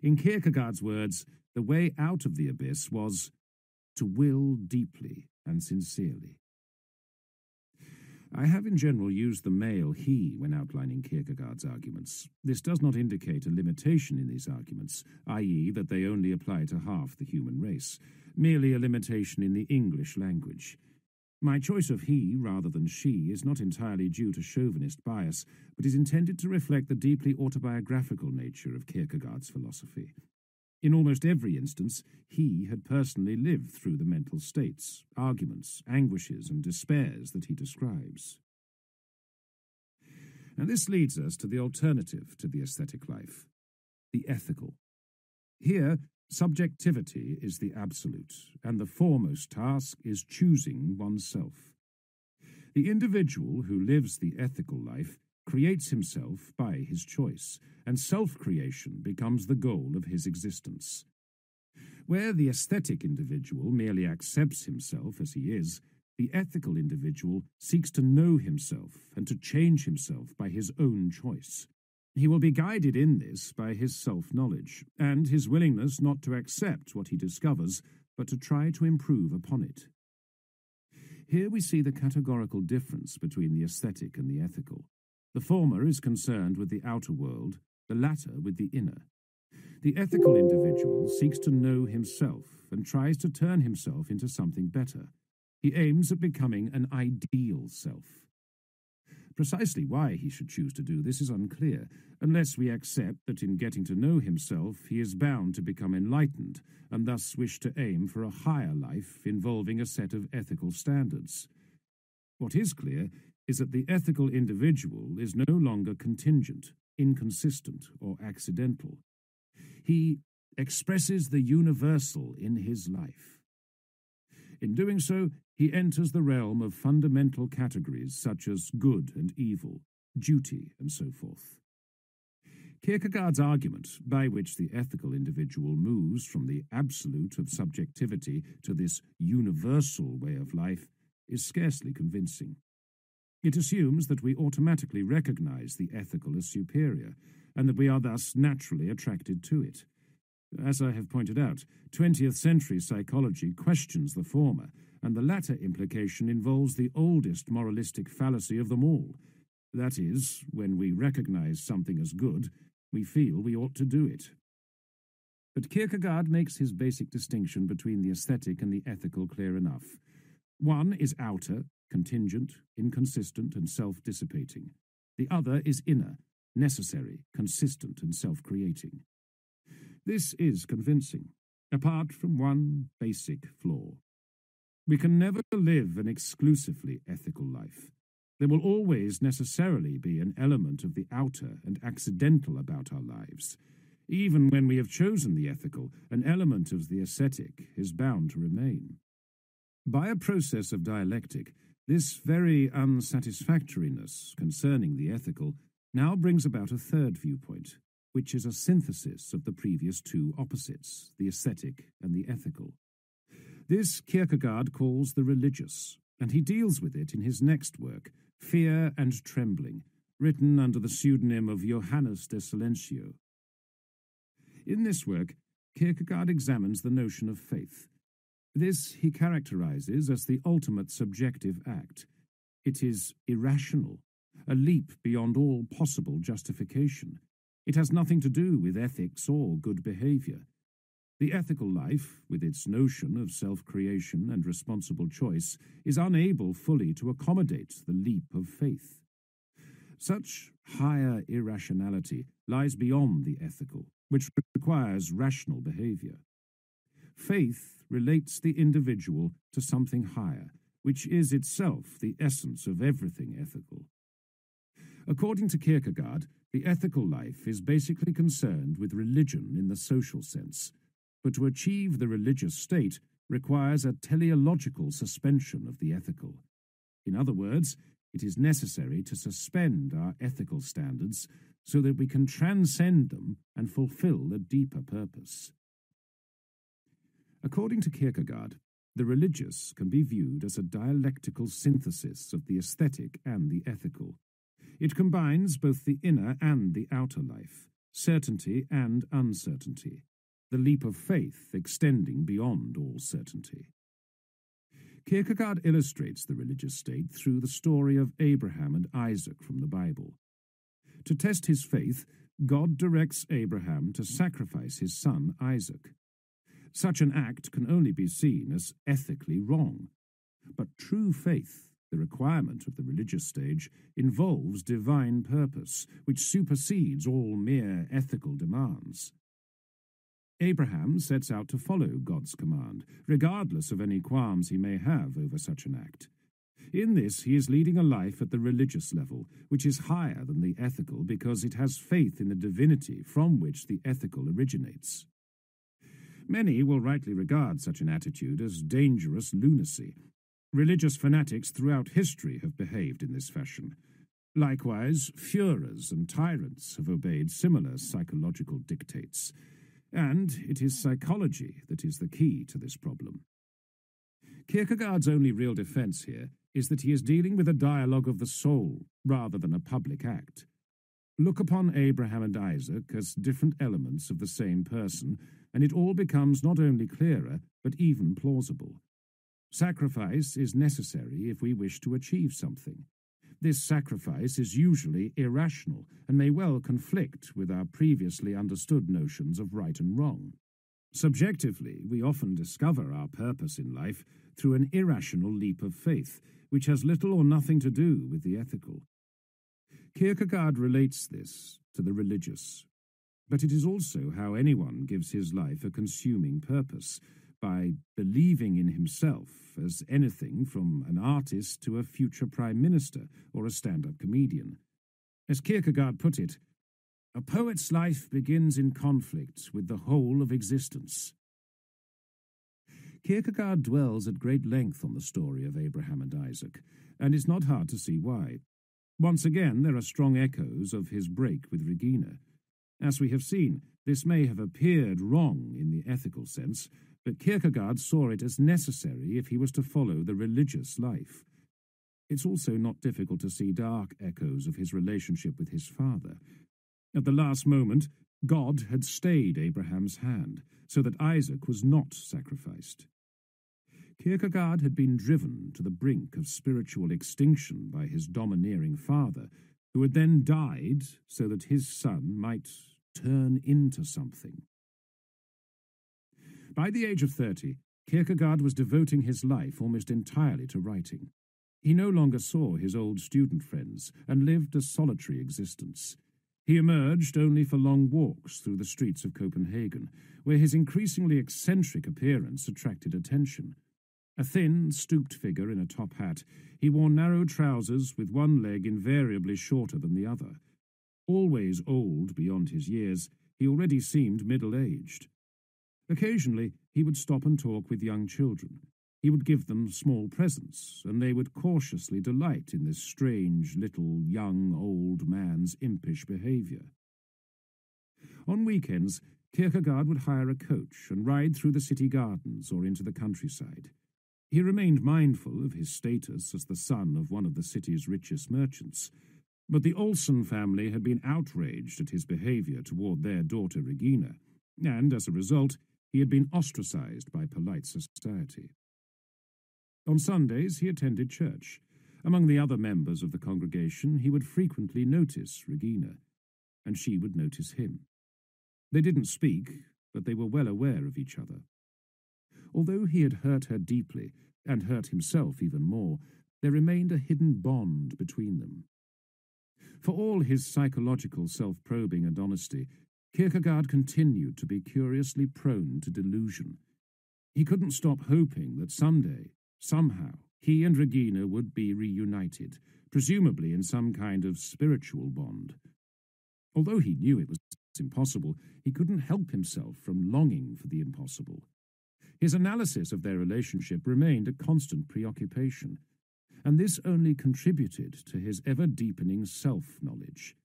In Kierkegaard's words, the way out of the abyss was to will deeply and sincerely. I have in general used the male he when outlining Kierkegaard's arguments. This does not indicate a limitation in these arguments, that is that they only apply to half the human race, merely a limitation in the English language. My choice of he rather than she is not entirely due to chauvinist bias, but is intended to reflect the deeply autobiographical nature of Kierkegaard's philosophy. In almost every instance, he had personally lived through the mental states, arguments, anguishes, and despairs that he describes. And this leads us to the alternative to the aesthetic life, the ethical. Here, subjectivity is the absolute, and the foremost task is choosing oneself. The individual who lives the ethical life creates himself by his choice, and self-creation becomes the goal of his existence. Where the aesthetic individual merely accepts himself as he is, the ethical individual seeks to know himself and to change himself by his own choice. He will be guided in this by his self-knowledge, and his willingness not to accept what he discovers, but to try to improve upon it. Here we see the categorical difference between the aesthetic and the ethical. The former is concerned with the outer world, the latter with the inner. The ethical individual seeks to know himself and tries to turn himself into something better. He aims at becoming an ideal self. Precisely why he should choose to do this is unclear, unless we accept that in getting to know himself he is bound to become enlightened, and thus wish to aim for a higher life involving a set of ethical standards. What is clear is that the ethical individual is no longer contingent, inconsistent, or accidental. He expresses the universal in his life. In doing so, he enters the realm of fundamental categories such as good and evil, duty, and so forth. Kierkegaard's argument, by which the ethical individual moves from the absolute of subjectivity to this universal way of life, is scarcely convincing. It assumes that we automatically recognize the ethical as superior, and that we are thus naturally attracted to it. As I have pointed out, twentieth century psychology questions the former, and the latter implication involves the oldest moralistic fallacy of them all. That is, when we recognize something as good, We feel we ought to do it. But Kierkegaard makes his basic distinction between the aesthetic and the ethical clear enough. One is outer, contingent, inconsistent, and self-dissipating. The other is inner, necessary, consistent, and self-creating. This is convincing, apart from one basic flaw. We can never live an exclusively ethical life. There will always necessarily be an element of the outer and accidental about our lives. Even when we have chosen the ethical, an element of the ascetic is bound to remain. By a process of dialectic, this very unsatisfactoriness concerning the ethical now brings about a third viewpoint, which is a synthesis of the previous two opposites, the ascetic and the ethical. This Kierkegaard calls the religious, and he deals with it in his next work, Fear and Trembling, written under the pseudonym of Johannes de Silencio. In this work, Kierkegaard examines the notion of faith. This he characterizes as the ultimate subjective act. It is irrational, a leap beyond all possible justification. It has nothing to do with ethics or good behavior. The ethical life, with its notion of self-creation and responsible choice, is unable fully to accommodate the leap of faith. Such higher irrationality lies beyond the ethical, which requires rational behavior. Faith relates the individual to something higher, which is itself the essence of everything ethical. According to Kierkegaard, the ethical life is basically concerned with religion in the social sense, but to achieve the religious state requires a teleological suspension of the ethical. In other words, it is necessary to suspend our ethical standards so that we can transcend them and fulfill a deeper purpose. According to Kierkegaard, the religious can be viewed as a dialectical synthesis of the aesthetic and the ethical. It combines both the inner and the outer life, certainty and uncertainty, the leap of faith extending beyond all certainty. Kierkegaard illustrates the religious state through the story of Abraham and Isaac from the Bible. To test his faith, God directs Abraham to sacrifice his son Isaac. Such an act can only be seen as ethically wrong. But true faith, the requirement of the religious stage, involves divine purpose, which supersedes all mere ethical demands. Abraham sets out to follow God's command, regardless of any qualms he may have over such an act. In this, he is leading a life at the religious level, which is higher than the ethical because it has faith in the divinity from which the ethical originates. Many will rightly regard such an attitude as dangerous lunacy. Religious fanatics throughout history have behaved in this fashion. Likewise, Führers and tyrants have obeyed similar psychological dictates. And it is psychology that is the key to this problem. Kierkegaard's only real defense here is that he is dealing with a dialogue of the soul rather than a public act. Look upon Abraham and Isaac as different elements of the same person, and it all becomes not only clearer, but even plausible. Sacrifice is necessary if we wish to achieve something. This sacrifice is usually irrational and may well conflict with our previously understood notions of right and wrong. Subjectively, we often discover our purpose in life through an irrational leap of faith, which has little or nothing to do with the ethical. Kierkegaard relates this to the religious, but it is also how anyone gives his life a consuming purpose, by believing in himself as anything from an artist to a future prime minister or a stand-up comedian. As Kierkegaard put it, "A poet's life begins in conflict with the whole of existence." Kierkegaard dwells at great length on the story of Abraham and Isaac, and it's not hard to see why. Once again, there are strong echoes of his break with Regina. As we have seen, this may have appeared wrong in the ethical sense, but Kierkegaard saw it as necessary if he was to follow the religious life. It's also not difficult to see dark echoes of his relationship with his father. At the last moment, God had stayed Abraham's hand, so that Isaac was not sacrificed. Kierkegaard had been driven to the brink of spiritual extinction by his domineering father, who had then died so that his son might turn into something. By the age of thirty, Kierkegaard was devoting his life almost entirely to writing. He no longer saw his old student friends and lived a solitary existence. He emerged only for long walks through the streets of Copenhagen, where his increasingly eccentric appearance attracted attention. A thin, stooped figure in a top hat, he wore narrow trousers with one leg invariably shorter than the other. Always old beyond his years, he already seemed middle-aged. Occasionally, he would stop and talk with young children. He would give them small presents, and they would cautiously delight in this strange little young old man's impish behaviour. On weekends, Kierkegaard would hire a coach and ride through the city gardens or into the countryside. He remained mindful of his status as the son of one of the city's richest merchants, but the Olsen family had been outraged at his behaviour toward their daughter Regina, and, as a result, he had been ostracised by polite society. On Sundays he attended church. Among the other members of the congregation he would frequently notice Regina, and she would notice him. They didn't speak, but they were well aware of each other. Although he had hurt her deeply, and hurt himself even more, there remained a hidden bond between them. For all his psychological self-probing and honesty, Kierkegaard continued to be curiously prone to delusion. He couldn't stop hoping that someday, somehow, he and Regina would be reunited, presumably in some kind of spiritual bond. Although he knew it was impossible, he couldn't help himself from longing for the impossible. His analysis of their relationship remained a constant preoccupation, and this only contributed to his ever-deepening self-knowledge.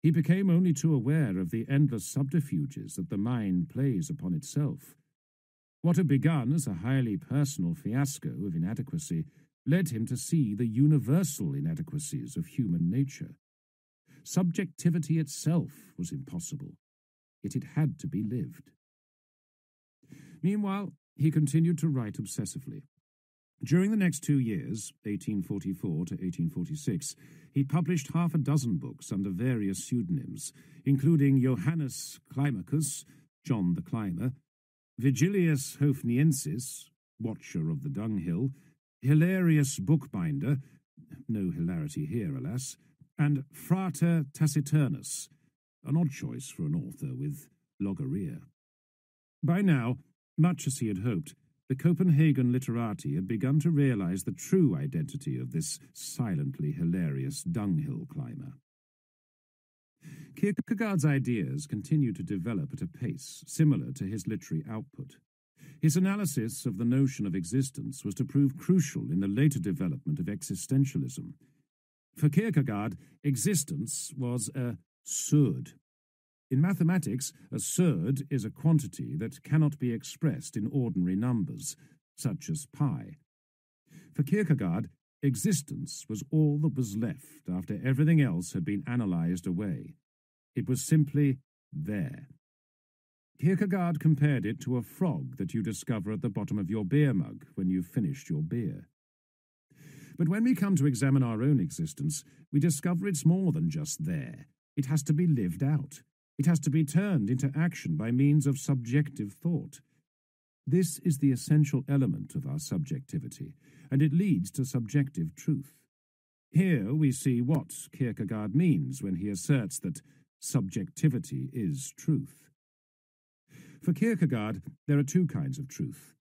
He became only too aware of the endless subterfuges that the mind plays upon itself. What had begun as a highly personal fiasco of inadequacy led him to see the universal inadequacies of human nature. Subjectivity itself was impossible, yet it had to be lived. Meanwhile, he continued to write obsessively. During the next two years, eighteen forty-four to eighteen forty-six, he published half a dozen books under various pseudonyms, including Johannes Climacus, John the Climber, Vigilius Hofniensis, Watcher of the Dunghill, Hilarious Bookbinder, no hilarity here, alas, and Frater Taciturnus, an odd choice for an author with logorrhea. By now, much as he had hoped, the Copenhagen literati had begun to realise the true identity of this silently hilarious dunghill climber. Kierkegaard's ideas continued to develop at a pace similar to his literary output. His analysis of the notion of existence was to prove crucial in the later development of existentialism. For Kierkegaard, existence was a surd. In mathematics, a surd is a quantity that cannot be expressed in ordinary numbers, such as pi. For Kierkegaard, existence was all that was left after everything else had been analysed away. It was simply there. Kierkegaard compared it to a frog that you discover at the bottom of your beer mug when you've finished your beer. But when we come to examine our own existence, we discover it's more than just there. It has to be lived out. It has to be turned into action by means of subjective thought. This is the essential element of our subjectivity, and it leads to subjective truth. Here we see what Kierkegaard means when he asserts that subjectivity is truth. For Kierkegaard, there are two kinds of truth.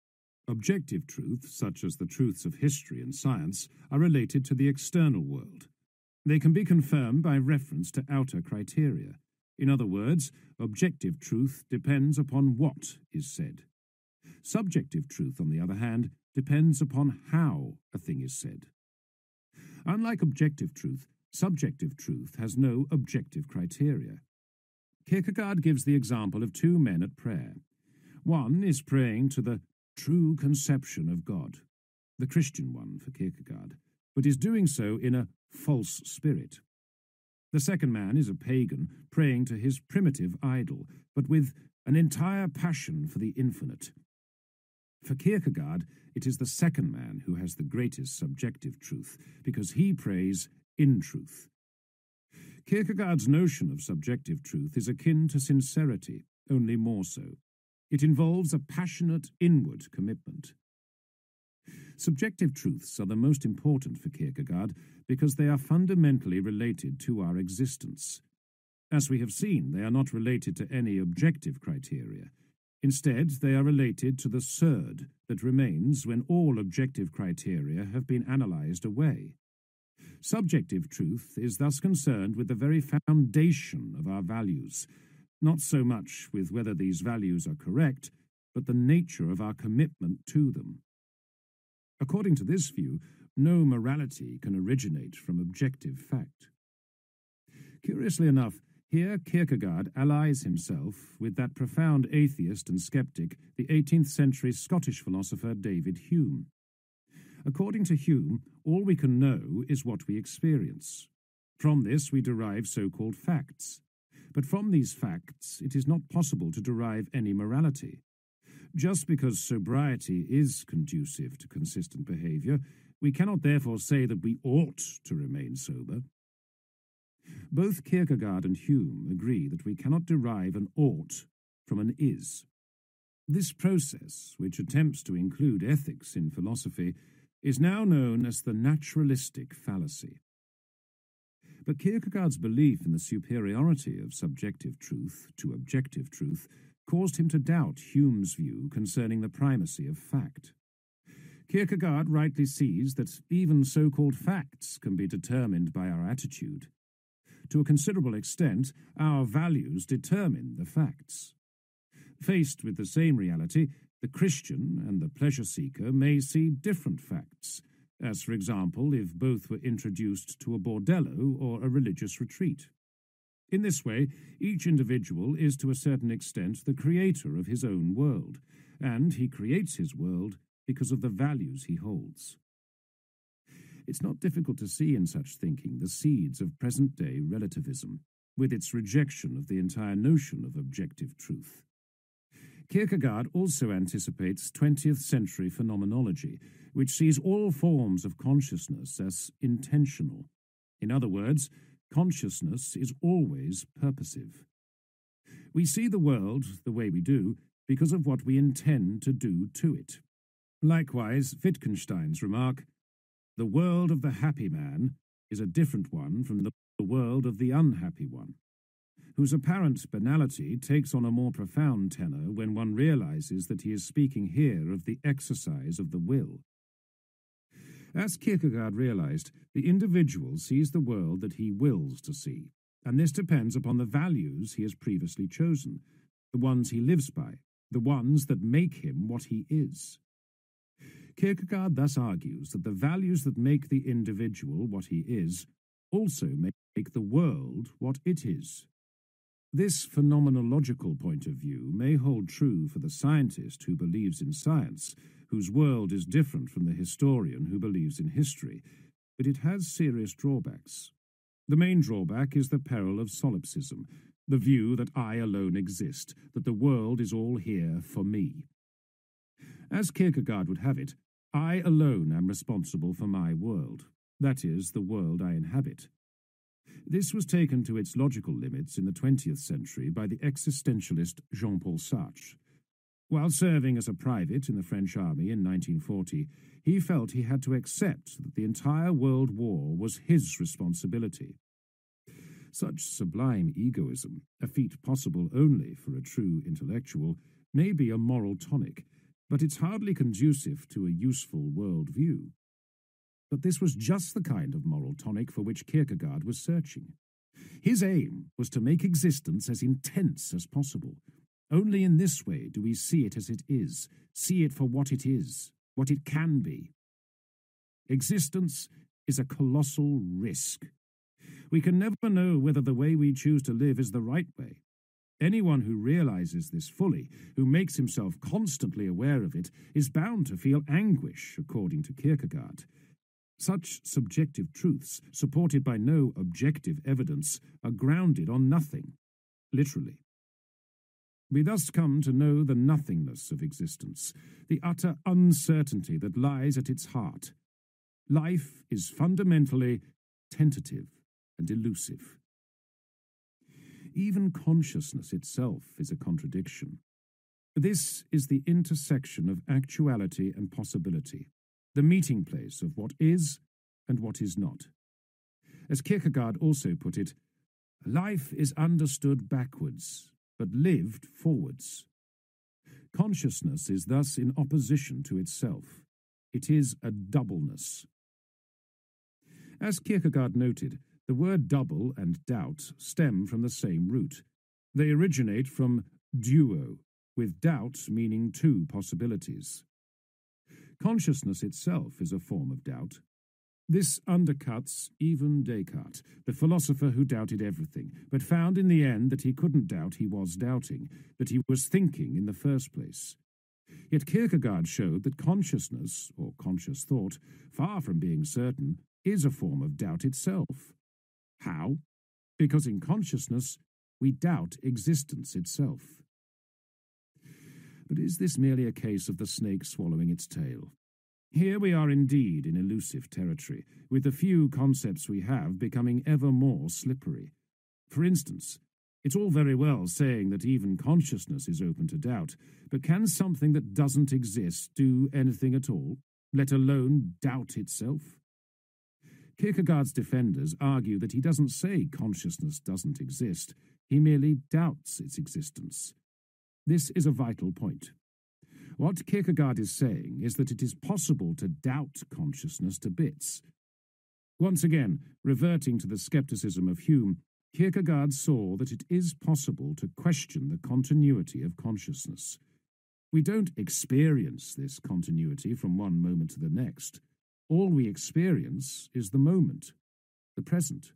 Objective truth, such as the truths of history and science, are related to the external world. They can be confirmed by reference to outer criteria. In other words, objective truth depends upon what is said. Subjective truth, on the other hand, depends upon how a thing is said. Unlike objective truth, subjective truth has no objective criteria. Kierkegaard gives the example of two men at prayer. One is praying to the true conception of God, the Christian one for Kierkegaard, but is doing so in a false spirit. The second man is a pagan, praying to his primitive idol, but with an entire passion for the infinite. For Kierkegaard, it is the second man who has the greatest subjective truth, because he prays in truth. Kierkegaard's notion of subjective truth is akin to sincerity, only more so. It involves a passionate inward commitment. Subjective truths are the most important for Kierkegaard because they are fundamentally related to our existence. As we have seen, they are not related to any objective criteria. Instead, they are related to the surd that remains when all objective criteria have been analysed away. Subjective truth is thus concerned with the very foundation of our values, not so much with whether these values are correct, but the nature of our commitment to them. According to this view, no morality can originate from objective fact. Curiously enough, here Kierkegaard allies himself with that profound atheist and sceptic, the eighteenth century Scottish philosopher David Hume. According to Hume, all we can know is what we experience. From this we derive so-called facts. But from these facts it is not possible to derive any morality. Just because sobriety is conducive to consistent behaviour, we cannot therefore say that we ought to remain sober. Both Kierkegaard and Hume agree that we cannot derive an ought from an is. This process, which attempts to include ethics in philosophy, is now known as the naturalistic fallacy. But Kierkegaard's belief in the superiority of subjective truth to objective truth caused him to doubt Hume's view concerning the primacy of fact. Kierkegaard rightly sees that even so-called facts can be determined by our attitude. To a considerable extent, our values determine the facts. Faced with the same reality, the Christian and the pleasure-seeker may see different facts, as, for example, if both were introduced to a bordello or a religious retreat. In this way, each individual is to a certain extent the creator of his own world, and he creates his world because of the values he holds. It's not difficult to see in such thinking the seeds of present-day relativism, with its rejection of the entire notion of objective truth. Kierkegaard also anticipates twentieth century phenomenology, which sees all forms of consciousness as intentional. In other words, consciousness is always purposive. We see the world the way we do because of what we intend to do to it. Likewise, Wittgenstein's remark, "The world of the happy man is a different one from the world of the unhappy one," whose apparent banality takes on a more profound tenor when one realizes that he is speaking here of the exercise of the will. As Kierkegaard realized, the individual sees the world that he wills to see, and this depends upon the values he has previously chosen, the ones he lives by, the ones that make him what he is. Kierkegaard thus argues that the values that make the individual what he is also make the world what it is. This phenomenological point of view may hold true for the scientist who believes in science, whose world is different from the historian who believes in history, but it has serious drawbacks. The main drawback is the peril of solipsism, the view that I alone exist, that the world is all here for me. As Kierkegaard would have it, I alone am responsible for my world, that is, the world I inhabit. This was taken to its logical limits in the twentieth century by the existentialist Jean-Paul Sartre. While serving as a private in the French army in nineteen forty, he felt he had to accept that the entire world war was his responsibility. Such sublime egoism, a feat possible only for a true intellectual, may be a moral tonic, but it's hardly conducive to a useful world view. But this was just the kind of moral tonic for which Kierkegaard was searching. His aim was to make existence as intense as possible. Only in this way do we see it as it is, see it for what it is, what it can be. Existence is a colossal risk. We can never know whether the way we choose to live is the right way. Anyone who realizes this fully, who makes himself constantly aware of it, is bound to feel anguish, according to Kierkegaard. Such subjective truths, supported by no objective evidence, are grounded on nothing, literally. We thus come to know the nothingness of existence, the utter uncertainty that lies at its heart. Life is fundamentally tentative and elusive. even consciousness itself is a contradiction. This is the intersection of actuality and possibility, the meeting place of what is and what is not. As Kierkegaard also put it, life is understood backwards, but lived forwards. Consciousness is thus in opposition to itself. It is a doubleness. As Kierkegaard noted, the word double and doubt stem from the same root. They originate from duo, with doubt meaning two possibilities. Consciousness itself is a form of doubt. This undercuts even Descartes, the philosopher who doubted everything, but found in the end that he couldn't doubt he was doubting, that he was thinking in the first place. Yet Kierkegaard showed that consciousness, or conscious thought, far from being certain, is a form of doubt itself. How? Because in consciousness we doubt existence itself. But is this merely a case of the snake swallowing its tail? Here we are indeed in elusive territory, with the few concepts we have becoming ever more slippery. For instance, it's all very well saying that even consciousness is open to doubt, but can something that doesn't exist do anything at all, let alone doubt itself? Kierkegaard's defenders argue that he doesn't say consciousness doesn't exist, he merely doubts its existence. This is a vital point. What Kierkegaard is saying is that it is possible to doubt consciousness to bits. Once again, reverting to the scepticism of Hume, Kierkegaard saw that it is possible to question the continuity of consciousness. We don't experience this continuity from one moment to the next. All we experience is the moment, the present.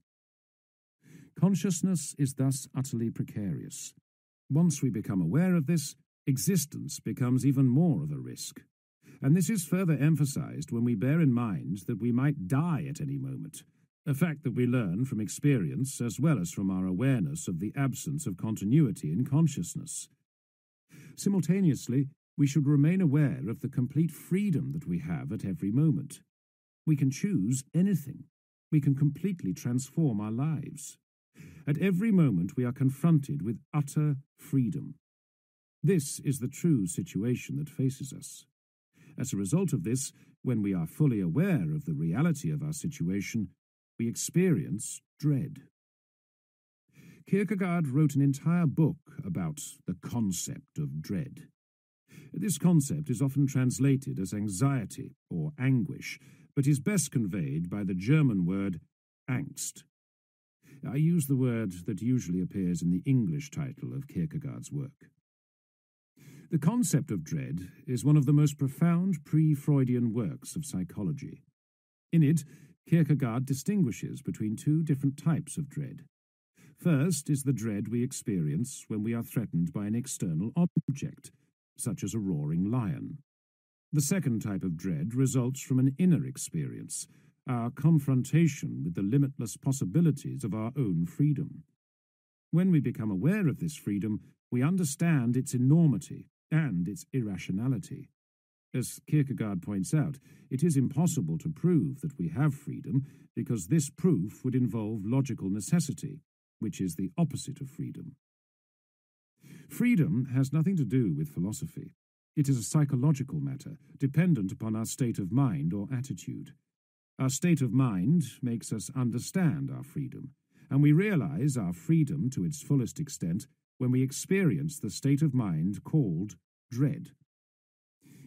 Consciousness is thus utterly precarious. Once we become aware of this, existence becomes even more of a risk, and this is further emphasized when we bear in mind that we might die at any moment, a fact that we learn from experience as well as from our awareness of the absence of continuity in consciousness. Simultaneously, we should remain aware of the complete freedom that we have at every moment. We can choose anything. We can completely transform our lives. At every moment we are confronted with utter freedom. This is the true situation that faces us. As a result of this, when we are fully aware of the reality of our situation, we experience dread. Kierkegaard wrote an entire book about the concept of dread. This concept is often translated as anxiety or anguish, but is best conveyed by the German word Angst. I use the word that usually appears in the English title of Kierkegaard's work. The concept of dread is one of the most profound pre-Freudian works of psychology. In it, Kierkegaard distinguishes between two different types of dread. First is the dread we experience when we are threatened by an external object, such as a roaring lion. The second type of dread results from an inner experience, our confrontation with the limitless possibilities of our own freedom. When we become aware of this freedom, we understand its enormity and its irrationality. As Kierkegaard points out, it is impossible to prove that we have freedom because this proof would involve logical necessity, which is the opposite of freedom. Freedom has nothing to do with philosophy. It is a psychological matter, dependent upon our state of mind or attitude. Our state of mind makes us understand our freedom, and we realize our freedom to its fullest extent when we experience the state of mind called dread.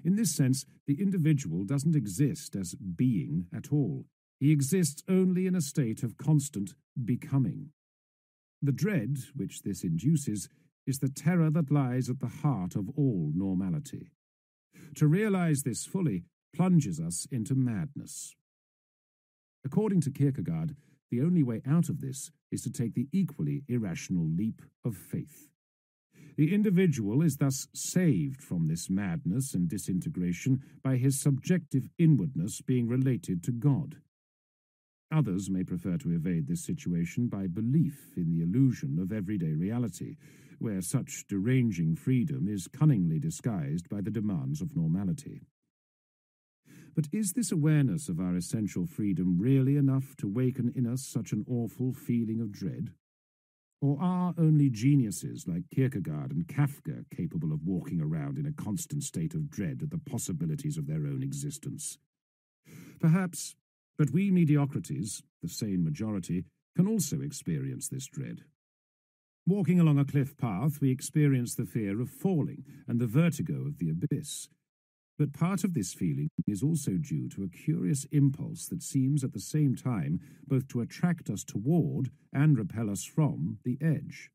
In this sense, the individual doesn't exist as being at all. He exists only in a state of constant becoming. The dread which this induces is the terror that lies at the heart of all normality. To realize this fully plunges us into madness. According to Kierkegaard, the only way out of this is to take the equally irrational leap of faith. The individual is thus saved from this madness and disintegration by his subjective inwardness being related to God. Others may prefer to evade this situation by belief in the illusion of everyday reality, where such deranging freedom is cunningly disguised by the demands of normality. But is this awareness of our essential freedom really enough to waken in us such an awful feeling of dread? Or are only geniuses like Kierkegaard and Kafka capable of walking around in a constant state of dread at the possibilities of their own existence? Perhaps, but we mediocrities, the sane majority, can also experience this dread. Walking along a cliff path, we experience the fear of falling and the vertigo of the abyss. But part of this feeling is also due to a curious impulse that seems at the same time both to attract us toward and repel us from the edge.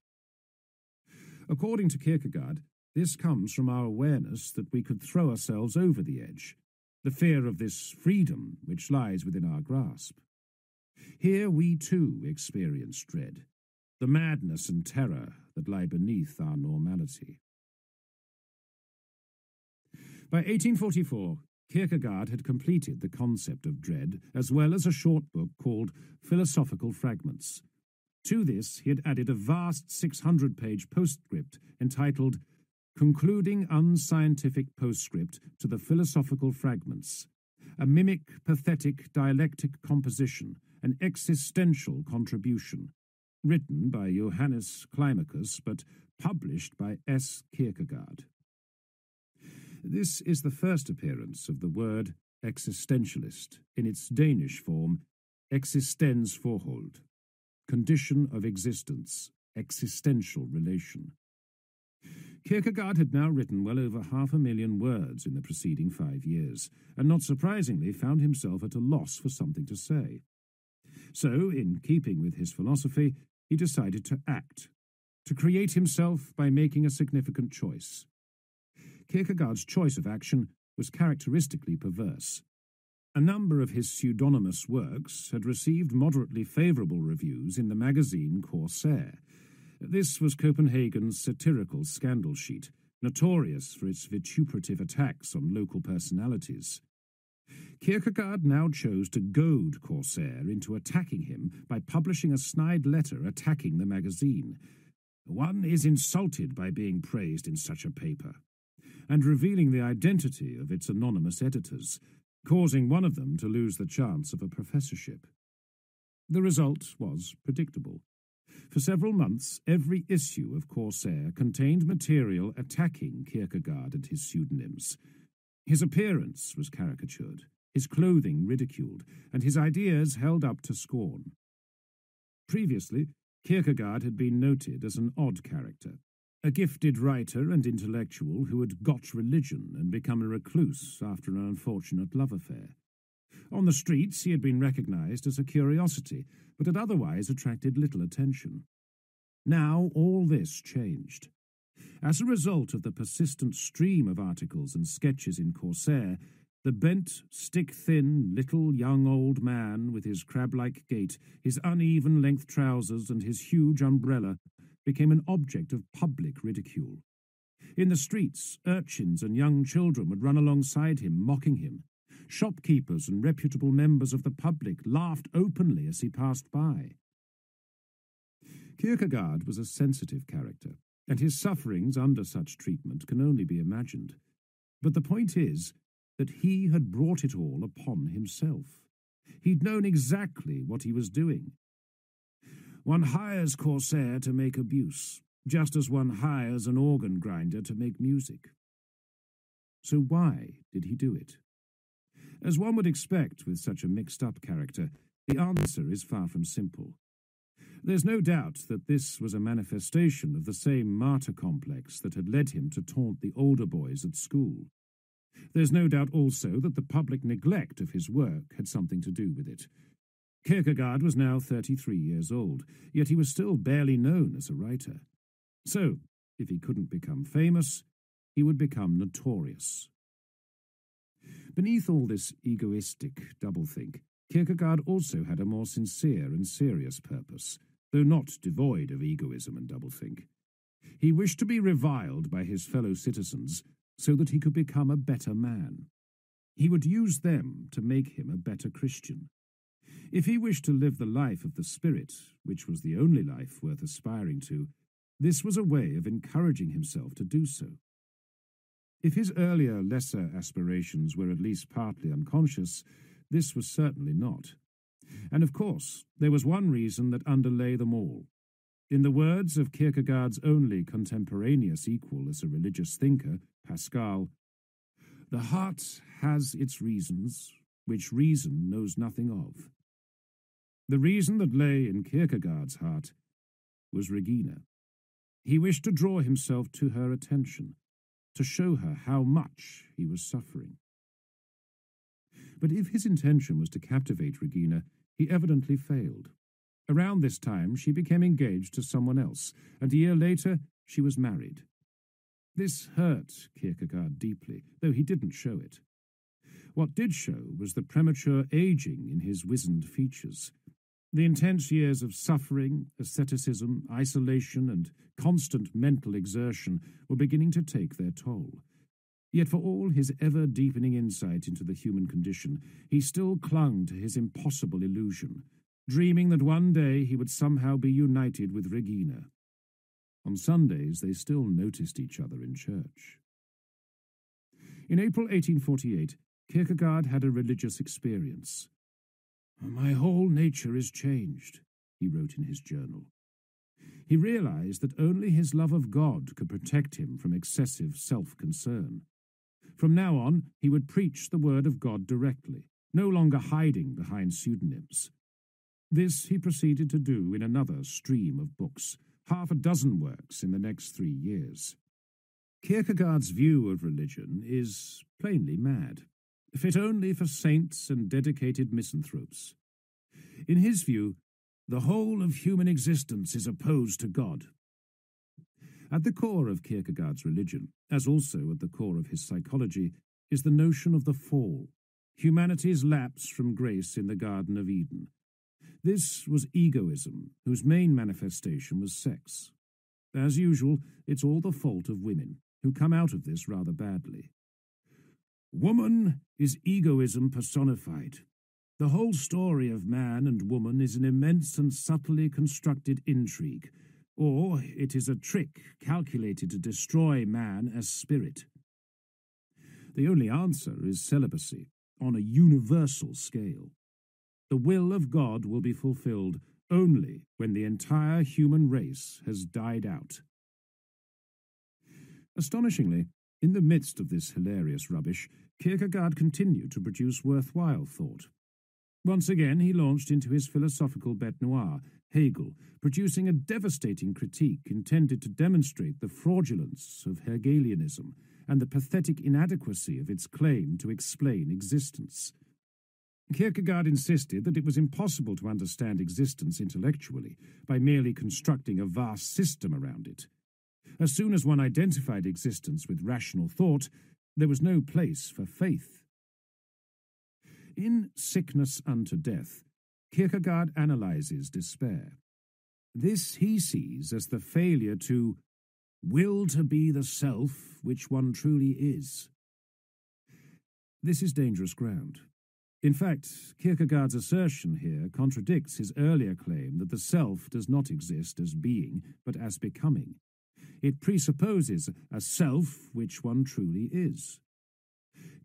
According to Kierkegaard, this comes from our awareness that we could throw ourselves over the edge, the fear of this freedom which lies within our grasp. Here we too experience dread, the madness and terror that lie beneath our normality. By eighteen forty-four, Kierkegaard had completed the concept of dread, as well as a short book called Philosophical Fragments. To this, he had added a vast six hundred page postscript entitled Concluding Unscientific Postscript to the Philosophical Fragments, a mimic, pathetic, dialectic composition, an existential contribution, written by Johannes Climacus, but published by S. Kierkegaard. This is the first appearance of the word existentialist in its Danish form, existensforhold, condition of existence, existential relation. Kierkegaard had now written well over half a million words in the preceding five years, and not surprisingly found himself at a loss for something to say. So, in keeping with his philosophy, he decided to act, to create himself by making a significant choice. Kierkegaard's choice of action was characteristically perverse. A number of his pseudonymous works had received moderately favourable reviews in the magazine Corsair. This was Copenhagen's satirical scandal sheet, notorious for its vituperative attacks on local personalities. Kierkegaard now chose to goad Corsair into attacking him by publishing a snide letter attacking the magazine. One is insulted by being praised in such a paper, and revealing the identity of its anonymous editors, causing one of them to lose the chance of a professorship. The result was predictable. For several months, every issue of Corsair contained material attacking Kierkegaard and his pseudonyms. His appearance was caricatured, his clothing ridiculed, and his ideas held up to scorn. Previously, Kierkegaard had been noted as an odd character, a gifted writer and intellectual who had got religion and become a recluse after an unfortunate love affair. On the streets he had been recognised as a curiosity, but had otherwise attracted little attention. Now all this changed. As a result of the persistent stream of articles and sketches in Corsair, the bent, stick-thin, little young old man with his crab-like gait, his uneven-length trousers and his huge umbrella became an object of public ridicule. In the streets, urchins and young children would run alongside him, mocking him. Shopkeepers and reputable members of the public laughed openly as he passed by. Kierkegaard was a sensitive character, and his sufferings under such treatment can only be imagined. But the point is that he had brought it all upon himself. He'd known exactly what he was doing. One hires Corsair to make abuse, just as one hires an organ grinder to make music. So why did he do it? As one would expect with such a mixed-up character, the answer is far from simple. There's no doubt that this was a manifestation of the same martyr complex that had led him to taunt the older boys at school. There's no doubt also that the public neglect of his work had something to do with it. Kierkegaard was now thirty-three years old, yet he was still barely known as a writer. So, if he couldn't become famous, he would become notorious. Beneath all this egoistic doublethink, Kierkegaard also had a more sincere and serious purpose, though not devoid of egoism and doublethink. He wished to be reviled by his fellow citizens so that he could become a better man. He would use them to make him a better Christian. If he wished to live the life of the Spirit, which was the only life worth aspiring to, this was a way of encouraging himself to do so. If his earlier, lesser aspirations were at least partly unconscious, this was certainly not. And of course, there was one reason that underlay them all. In the words of Kierkegaard's only contemporaneous equal as a religious thinker, Pascal, "The heart has its reasons, which reason knows nothing of." The reason that lay in Kierkegaard's heart was Regina. He wished to draw himself to her attention, to show her how much he was suffering. But if his intention was to captivate Regina, he evidently failed. Around this time she became engaged to someone else, and a year later she was married. This hurt Kierkegaard deeply, though he didn't show it. What did show was the premature aging in his wizened features. The intense years of suffering, asceticism, isolation, and constant mental exertion were beginning to take their toll. Yet for all his ever-deepening insight into the human condition, he still clung to his impossible illusion, dreaming that one day he would somehow be united with Regina. On Sundays they still noticed each other in church. In April eighteen forty-eight, Kierkegaard had a religious experience. "My whole nature is changed," he wrote in his journal. He realized that only his love of God could protect him from excessive self-concern. From now on, he would preach the word of God directly, no longer hiding behind pseudonyms. This he proceeded to do in another stream of books, half a dozen works in the next three years. Kierkegaard's view of religion is plainly mad, fit only for saints and dedicated misanthropes. In his view, the whole of human existence is opposed to God. At the core of Kierkegaard's religion, as also at the core of his psychology, is the notion of the fall, humanity's lapse from grace in the Garden of Eden. This was egoism, whose main manifestation was sex. As usual, it's all the fault of women, who come out of this rather badly. "Woman is egoism personified. The whole story of man and woman is an immense and subtly constructed intrigue, or it is a trick calculated to destroy man as spirit." The only answer is celibacy, on a universal scale. The will of God will be fulfilled only when the entire human race has died out. Astonishingly, in the midst of this hilarious rubbish, Kierkegaard continued to produce worthwhile thought. Once again he launched into his philosophical bête noire, Hegel, producing a devastating critique intended to demonstrate the fraudulence of Hegelianism and the pathetic inadequacy of its claim to explain existence. Kierkegaard insisted that it was impossible to understand existence intellectually by merely constructing a vast system around it. As soon as one identified existence with rational thought, there was no place for faith. In Sickness Unto Death, Kierkegaard analyzes despair. This he sees as the failure to will to be the self which one truly is. This is dangerous ground. In fact, Kierkegaard's assertion here contradicts his earlier claim that the self does not exist as being, but as becoming. It presupposes a self which one truly is.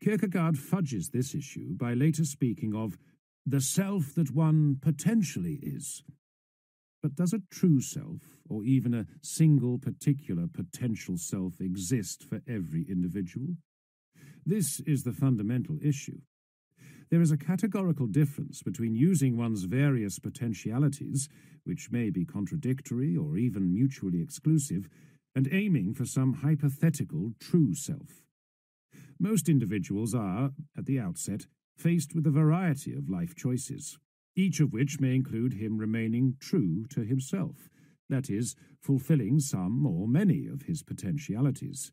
Kierkegaard fudges this issue by later speaking of the self that one potentially is. But does a true self, or even a single particular potential self, exist for every individual? This is the fundamental issue. There is a categorical difference between using one's various potentialities, which may be contradictory or even mutually exclusive, and aiming for some hypothetical true self. Most individuals are, at the outset, faced with a variety of life choices, each of which may include him remaining true to himself, that is, fulfilling some or many of his potentialities.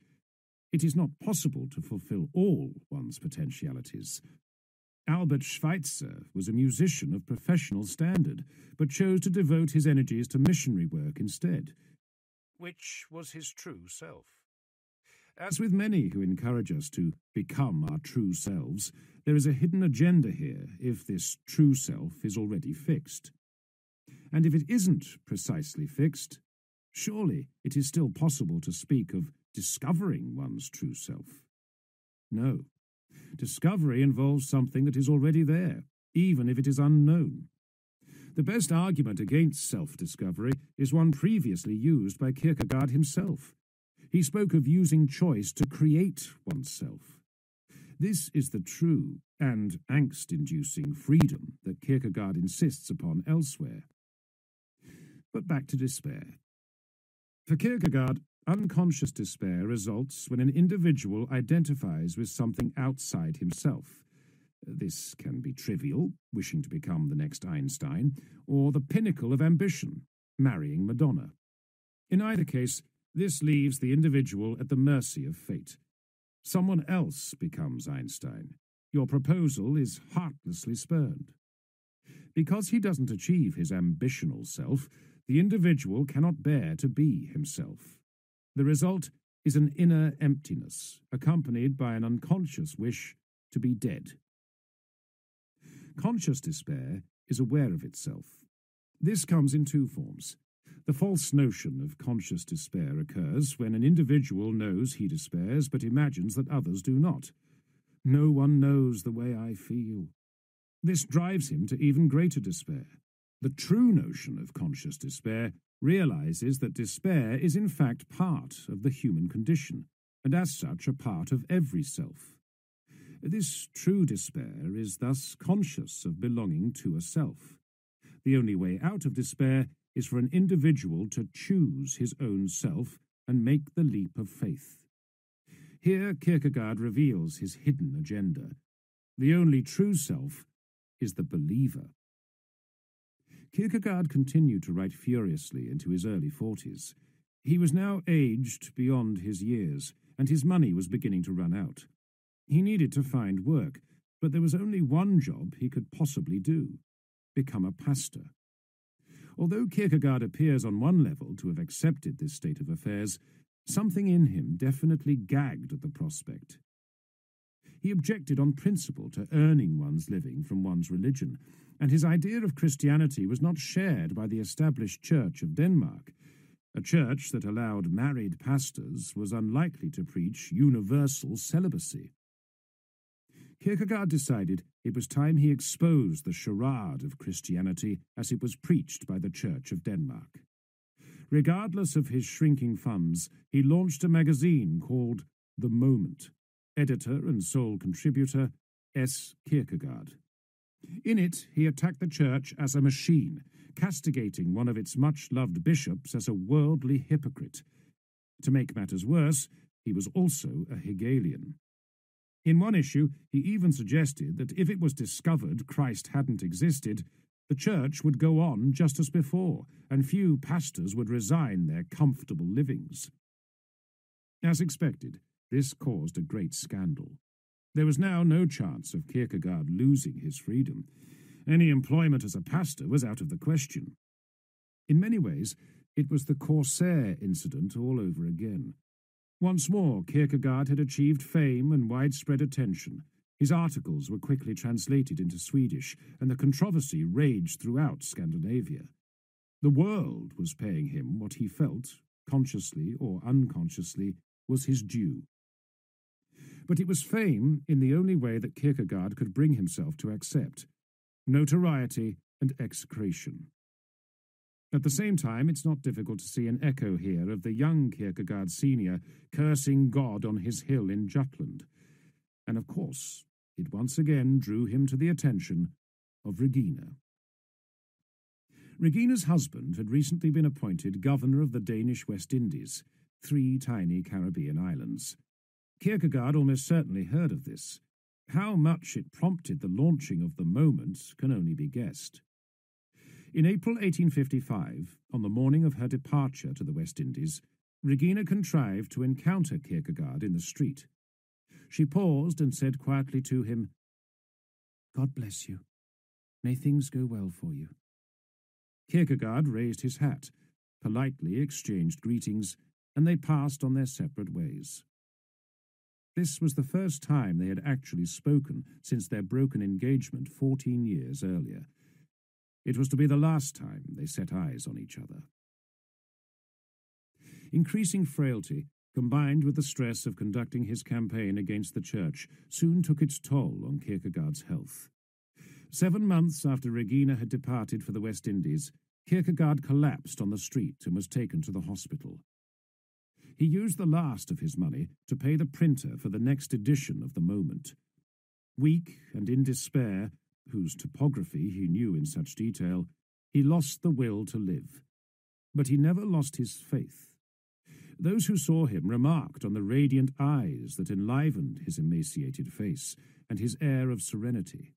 It is not possible to fulfill all one's potentialities. Albert Schweitzer was a musician of professional standard, but chose to devote his energies to missionary work instead, which was his true self. As with many who encourage us to become our true selves, there is a hidden agenda here if this true self is already fixed. And if it isn't precisely fixed, surely it is still possible to speak of discovering one's true self. No. Discovery involves something that is already there, even if it is unknown. The best argument against self-discovery is one previously used by Kierkegaard himself. He spoke of using choice to create oneself. This is the true and angst-inducing freedom that Kierkegaard insists upon elsewhere. But back to despair. For Kierkegaard, unconscious despair results when an individual identifies with something outside himself. This can be trivial, wishing to become the next Einstein, or the pinnacle of ambition, marrying Madonna. In either case, this leaves the individual at the mercy of fate. Someone else becomes Einstein. Your proposal is heartlessly spurned. Because he doesn't achieve his ambitional self, the individual cannot bear to be himself. The result is an inner emptiness, accompanied by an unconscious wish to be dead. Conscious despair is aware of itself. This comes in two forms. The false notion of conscious despair occurs when an individual knows he despairs but imagines that others do not. No one knows the way I feel. This drives him to even greater despair. The true notion of conscious despair realizes that despair is in fact part of the human condition, and as such a part of every self. This true despair is thus conscious of belonging to a self. The only way out of despair is for an individual to choose his own self and make the leap of faith. Here Kierkegaard reveals his hidden agenda. The only true self is the believer. Kierkegaard continued to write furiously into his early forties. He was now aged beyond his years, and his money was beginning to run out. He needed to find work, but there was only one job he could possibly do: become a pastor. Although Kierkegaard appears on one level to have accepted this state of affairs, something in him definitely gagged at the prospect. He objected on principle to earning one's living from one's religion, and his idea of Christianity was not shared by the established Church of Denmark. A church that allowed married pastors was unlikely to preach universal celibacy. Kierkegaard decided it was time he exposed the charade of Christianity as it was preached by the Church of Denmark. Regardless of his shrinking funds, he launched a magazine called The Moment, editor and sole contributor S. Kierkegaard. In it, he attacked the church as a machine, castigating one of its much-loved bishops as a worldly hypocrite. To make matters worse, he was also a Hegelian. In one issue, he even suggested that if it was discovered Christ hadn't existed, the church would go on just as before, and few pastors would resign their comfortable livings. As expected, this caused a great scandal. There was now no chance of Kierkegaard losing his freedom. Any employment as a pastor was out of the question. In many ways, it was the Corsair incident all over again. Once more, Kierkegaard had achieved fame and widespread attention. His articles were quickly translated into Swedish, and the controversy raged throughout Scandinavia. The world was paying him what he felt, consciously or unconsciously, was his due. But it was fame in the only way that Kierkegaard could bring himself to accept: notoriety and execration. At the same time, it's not difficult to see an echo here of the young Kierkegaard Senior cursing God on his hill in Jutland. And of course, it once again drew him to the attention of Regina. Regina's husband had recently been appointed governor of the Danish West Indies, three tiny Caribbean islands. Kierkegaard almost certainly heard of this. How much it prompted the launching of The Moment can only be guessed. In April eighteen fifty-five, on the morning of her departure to the West Indies, Regina contrived to encounter Kierkegaard in the street. She paused and said quietly to him, "God bless you. May things go well for you." Kierkegaard raised his hat, politely exchanged greetings, and they passed on their separate ways. This was the first time they had actually spoken since their broken engagement fourteen years earlier. It was to be the last time they set eyes on each other. Increasing frailty, combined with the stress of conducting his campaign against the church, soon took its toll on Kierkegaard's health. Seven months after Regina had departed for the West Indies, Kierkegaard collapsed on the street and was taken to the hospital. He used the last of his money to pay the printer for the next edition of The Moment. Weak and in despair, whose topography he knew in such detail, he lost the will to live. But he never lost his faith. Those who saw him remarked on the radiant eyes that enlivened his emaciated face and his air of serenity.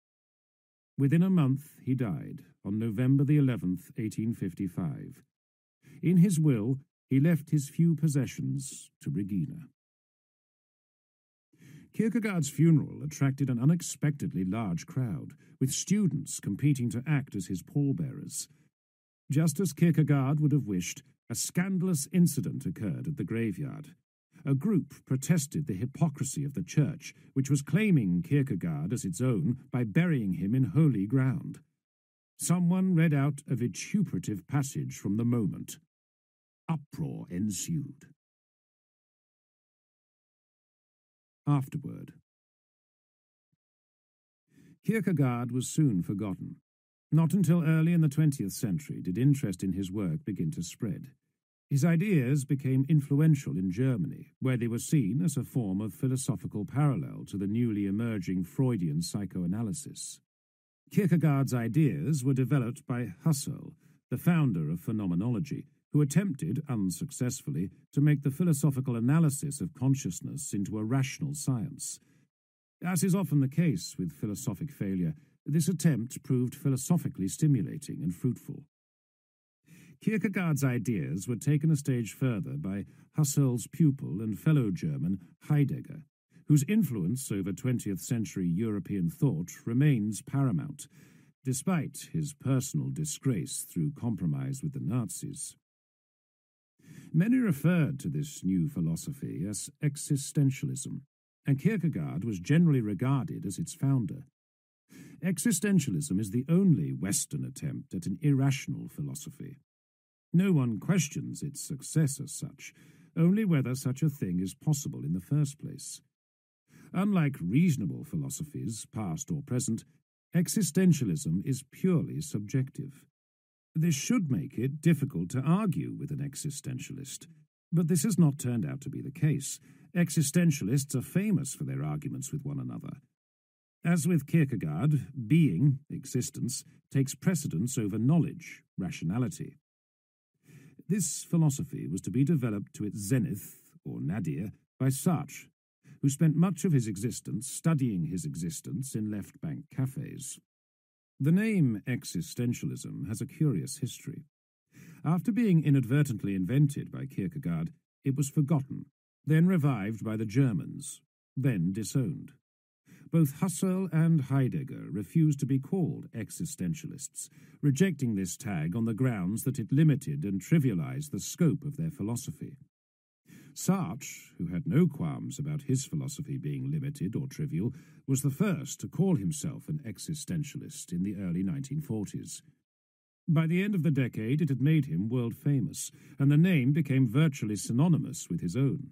Within a month he died, on November the eleventh, eighteen fifty-five. In his will, he left his few possessions to Regina. Kierkegaard's funeral attracted an unexpectedly large crowd, with students competing to act as his pallbearers. Just as Kierkegaard would have wished, a scandalous incident occurred at the graveyard. A group protested the hypocrisy of the church, which was claiming Kierkegaard as its own by burying him in holy ground. Someone read out a vituperative passage from The Moment. Uproar ensued. Afterward. Kierkegaard was soon forgotten. Not until early in the twentieth century did interest in his work begin to spread. His ideas became influential in Germany, where they were seen as a form of philosophical parallel to the newly emerging Freudian psychoanalysis. Kierkegaard's ideas were developed by Husserl, the founder of phenomenology, who attempted, unsuccessfully, to make the philosophical analysis of consciousness into a rational science. As is often the case with philosophic failure, this attempt proved philosophically stimulating and fruitful. Kierkegaard's ideas were taken a stage further by Husserl's pupil and fellow German Heidegger, whose influence over twentieth-century European thought remains paramount, despite his personal disgrace through compromise with the Nazis. Many referred to this new philosophy as existentialism, and Kierkegaard was generally regarded as its founder. Existentialism is the only Western attempt at an irrational philosophy. No one questions its success as such, only whether such a thing is possible in the first place. Unlike reasonable philosophies, past or present, existentialism is purely subjective. This should make it difficult to argue with an existentialist, but this has not turned out to be the case. Existentialists are famous for their arguments with one another. As with Kierkegaard, being, existence, takes precedence over knowledge, rationality. This philosophy was to be developed to its zenith, or nadir, by Sartre, who spent much of his existence studying his existence in Left Bank cafes. The name existentialism has a curious history. After being inadvertently invented by Kierkegaard, it was forgotten, then revived by the Germans, then disowned. Both Husserl and Heidegger refused to be called existentialists, rejecting this tag on the grounds that it limited and trivialized the scope of their philosophy. Sartre, who had no qualms about his philosophy being limited or trivial, was the first to call himself an existentialist in the early nineteen forties. By the end of the decade, it had made him world famous, and the name became virtually synonymous with his own.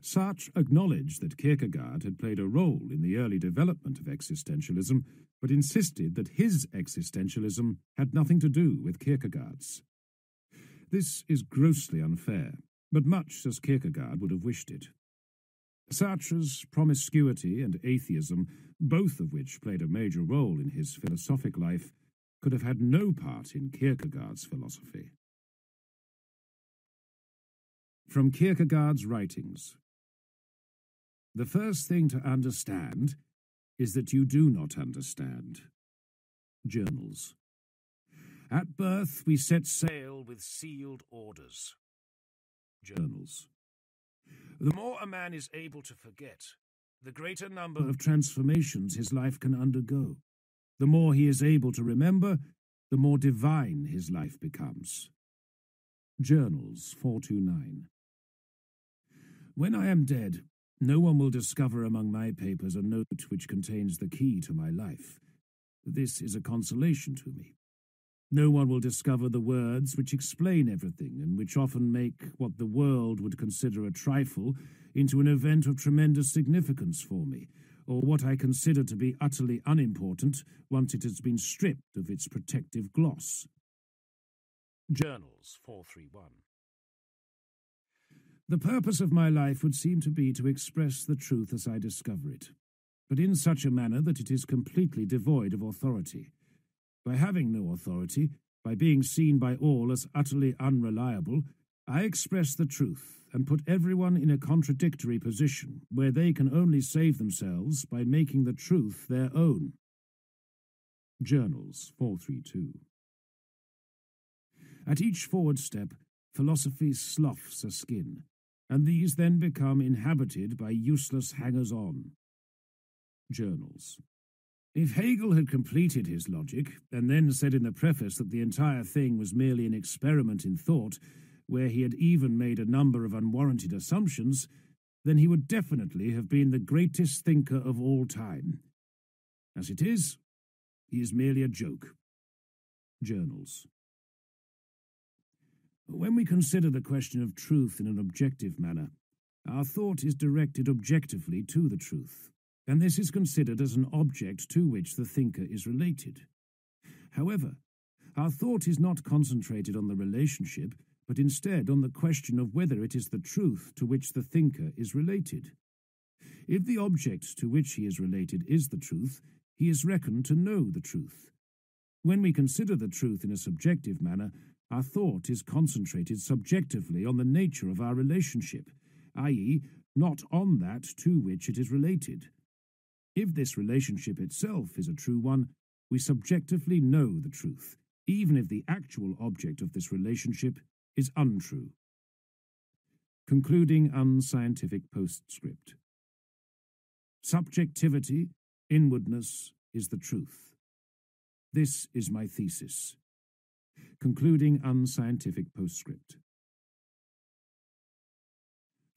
Sartre acknowledged that Kierkegaard had played a role in the early development of existentialism, but insisted that his existentialism had nothing to do with Kierkegaard's. This is grossly unfair, but much as Kierkegaard would have wished it. Sartre's promiscuity and atheism, both of which played a major role in his philosophic life, could have had no part in Kierkegaard's philosophy. From Kierkegaard's writings. The first thing to understand is that you do not understand. Journals. At birth we set sail with sealed orders. Journals. The more a man is able to forget, the greater number of transformations his life can undergo. The more he is able to remember, the more divine his life becomes. Journals four two nine. When I am dead, no one will discover among my papers a note which contains the key to my life. This is a consolation to me. No one will discover the words which explain everything and which often make what the world would consider a trifle into an event of tremendous significance for me, or what I consider to be utterly unimportant once it has been stripped of its protective gloss. Journals four three one. The purpose of my life would seem to be to express the truth as I discover it, but in such a manner that it is completely devoid of authority. By having no authority, by being seen by all as utterly unreliable, I express the truth and put everyone in a contradictory position where they can only save themselves by making the truth their own. Journals four three two. At each forward step, philosophy sloughs a skin, and these then become inhabited by useless hangers-on. Journals. If Hegel had completed his logic, and then said in the preface that the entire thing was merely an experiment in thought, where he had even made a number of unwarranted assumptions, then he would definitely have been the greatest thinker of all time. As it is, he is merely a joke. Journals. When we consider the question of truth in an objective manner, our thought is directed objectively to the truth, and this is considered as an object to which the thinker is related. However, our thought is not concentrated on the relationship, but instead on the question of whether it is the truth to which the thinker is related. If the object to which he is related is the truth, he is reckoned to know the truth. When we consider the truth in a subjective manner, our thought is concentrated subjectively on the nature of our relationship, that is, not on that to which it is related. If this relationship itself is a true one, we subjectively know the truth, even if the actual object of this relationship is untrue. Concluding unscientific postscript. Subjectivity, inwardness, is the truth. This is my thesis. Concluding unscientific postscript.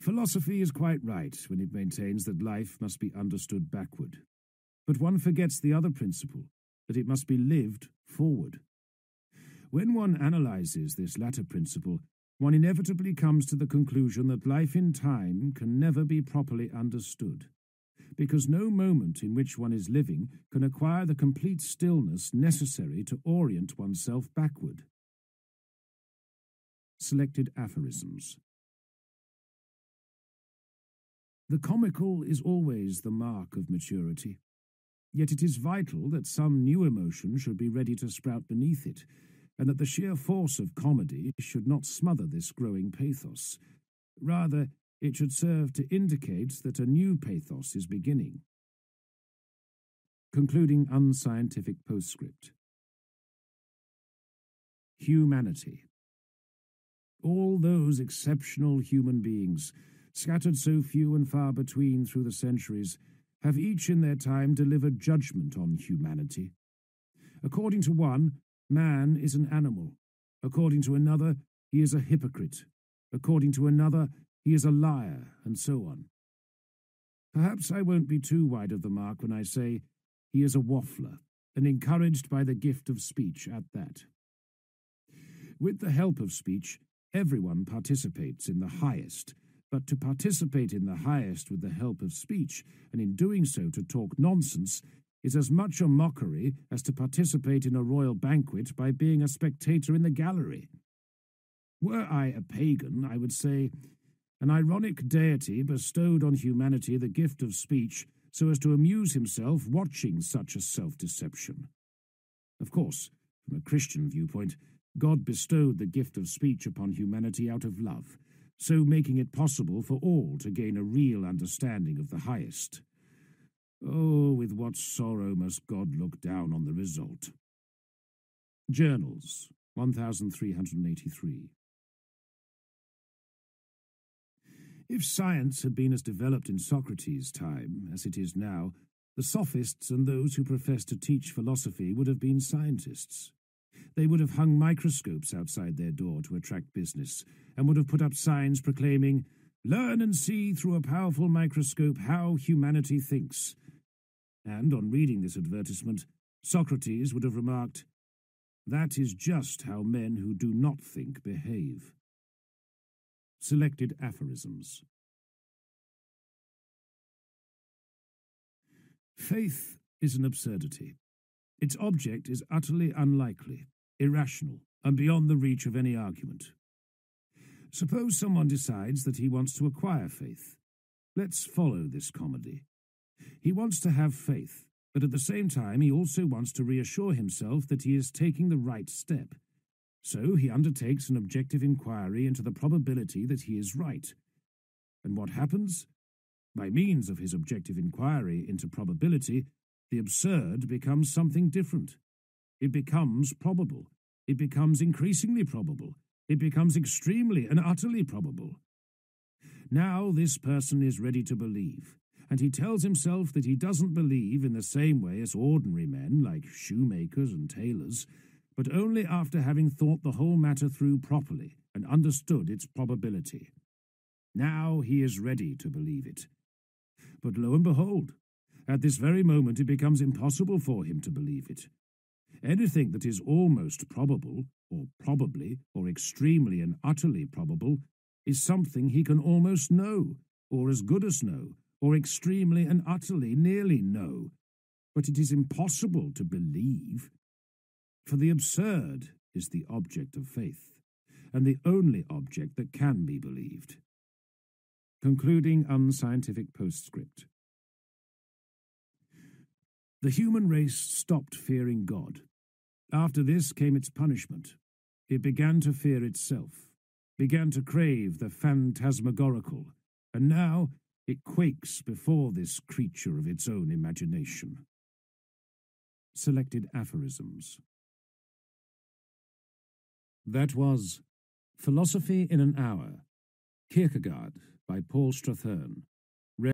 Philosophy is quite right when it maintains that life must be understood backward, but one forgets the other principle, that it must be lived forward. When one analyzes this latter principle, one inevitably comes to the conclusion that life in time can never be properly understood, because no moment in which one is living can acquire the complete stillness necessary to orient oneself backward. Selected aphorisms. The comical is always the mark of maturity, yet it is vital that some new emotion should be ready to sprout beneath it, and that the sheer force of comedy should not smother this growing pathos. Rather, it should serve to indicate that a new pathos is beginning. Concluding unscientific postscript. Humanity. All those exceptional human beings, scattered so few and far between through the centuries, have each in their time delivered judgment on humanity. According to one, man is an animal. According to another, he is a hypocrite. According to another, he is a liar, and so on. Perhaps I won't be too wide of the mark when I say he is a waffler, and encouraged by the gift of speech at that. With the help of speech, everyone participates in the highest, but to participate in the highest with the help of speech, and in doing so to talk nonsense, is as much a mockery as to participate in a royal banquet by being a spectator in the gallery. Were I a pagan, I would say, an ironic deity bestowed on humanity the gift of speech so as to amuse himself watching such a self-deception. Of course, from a Christian viewpoint, God bestowed the gift of speech upon humanity out of love, so making it possible for all to gain a real understanding of the highest. Oh, with what sorrow must God look down on the result. Journals, one thousand three hundred eighty-three. If science had been as developed in Socrates' time as it is now, the sophists and those who profess to teach philosophy would have been scientists. They would have hung microscopes outside their door to attract business, and would have put up signs proclaiming, "Learn and see through a powerful microscope how humanity thinks." And on reading this advertisement, Socrates would have remarked, "That is just how men who do not think behave." Selected aphorisms. Faith is an absurdity. Its object is utterly unlikely, irrational, and beyond the reach of any argument. Suppose someone decides that he wants to acquire faith. Let's follow this comedy. He wants to have faith, but at the same time he also wants to reassure himself that he is taking the right step. So he undertakes an objective inquiry into the probability that he is right. And what happens? By means of his objective inquiry into probability, the absurd becomes something different. It becomes probable. It becomes increasingly probable. It becomes extremely and utterly probable. Now this person is ready to believe, and he tells himself that he doesn't believe in the same way as ordinary men like shoemakers and tailors, but only after having thought the whole matter through properly and understood its probability. Now he is ready to believe it. But lo and behold, at this very moment it becomes impossible for him to believe it. Anything that is almost probable, or probably, or extremely and utterly probable, is something he can almost know, or as good as know, or extremely and utterly nearly know. But it is impossible to believe. For the absurd is the object of faith, and the only object that can be believed. Concluding unscientific postscript. The human race stopped fearing God. After this came its punishment. It began to fear itself, began to crave the phantasmagorical, and now it quakes before this creature of its own imagination. Selected aphorisms. That was Philosophy in an Hour, Kierkegaard by Paul Strathern.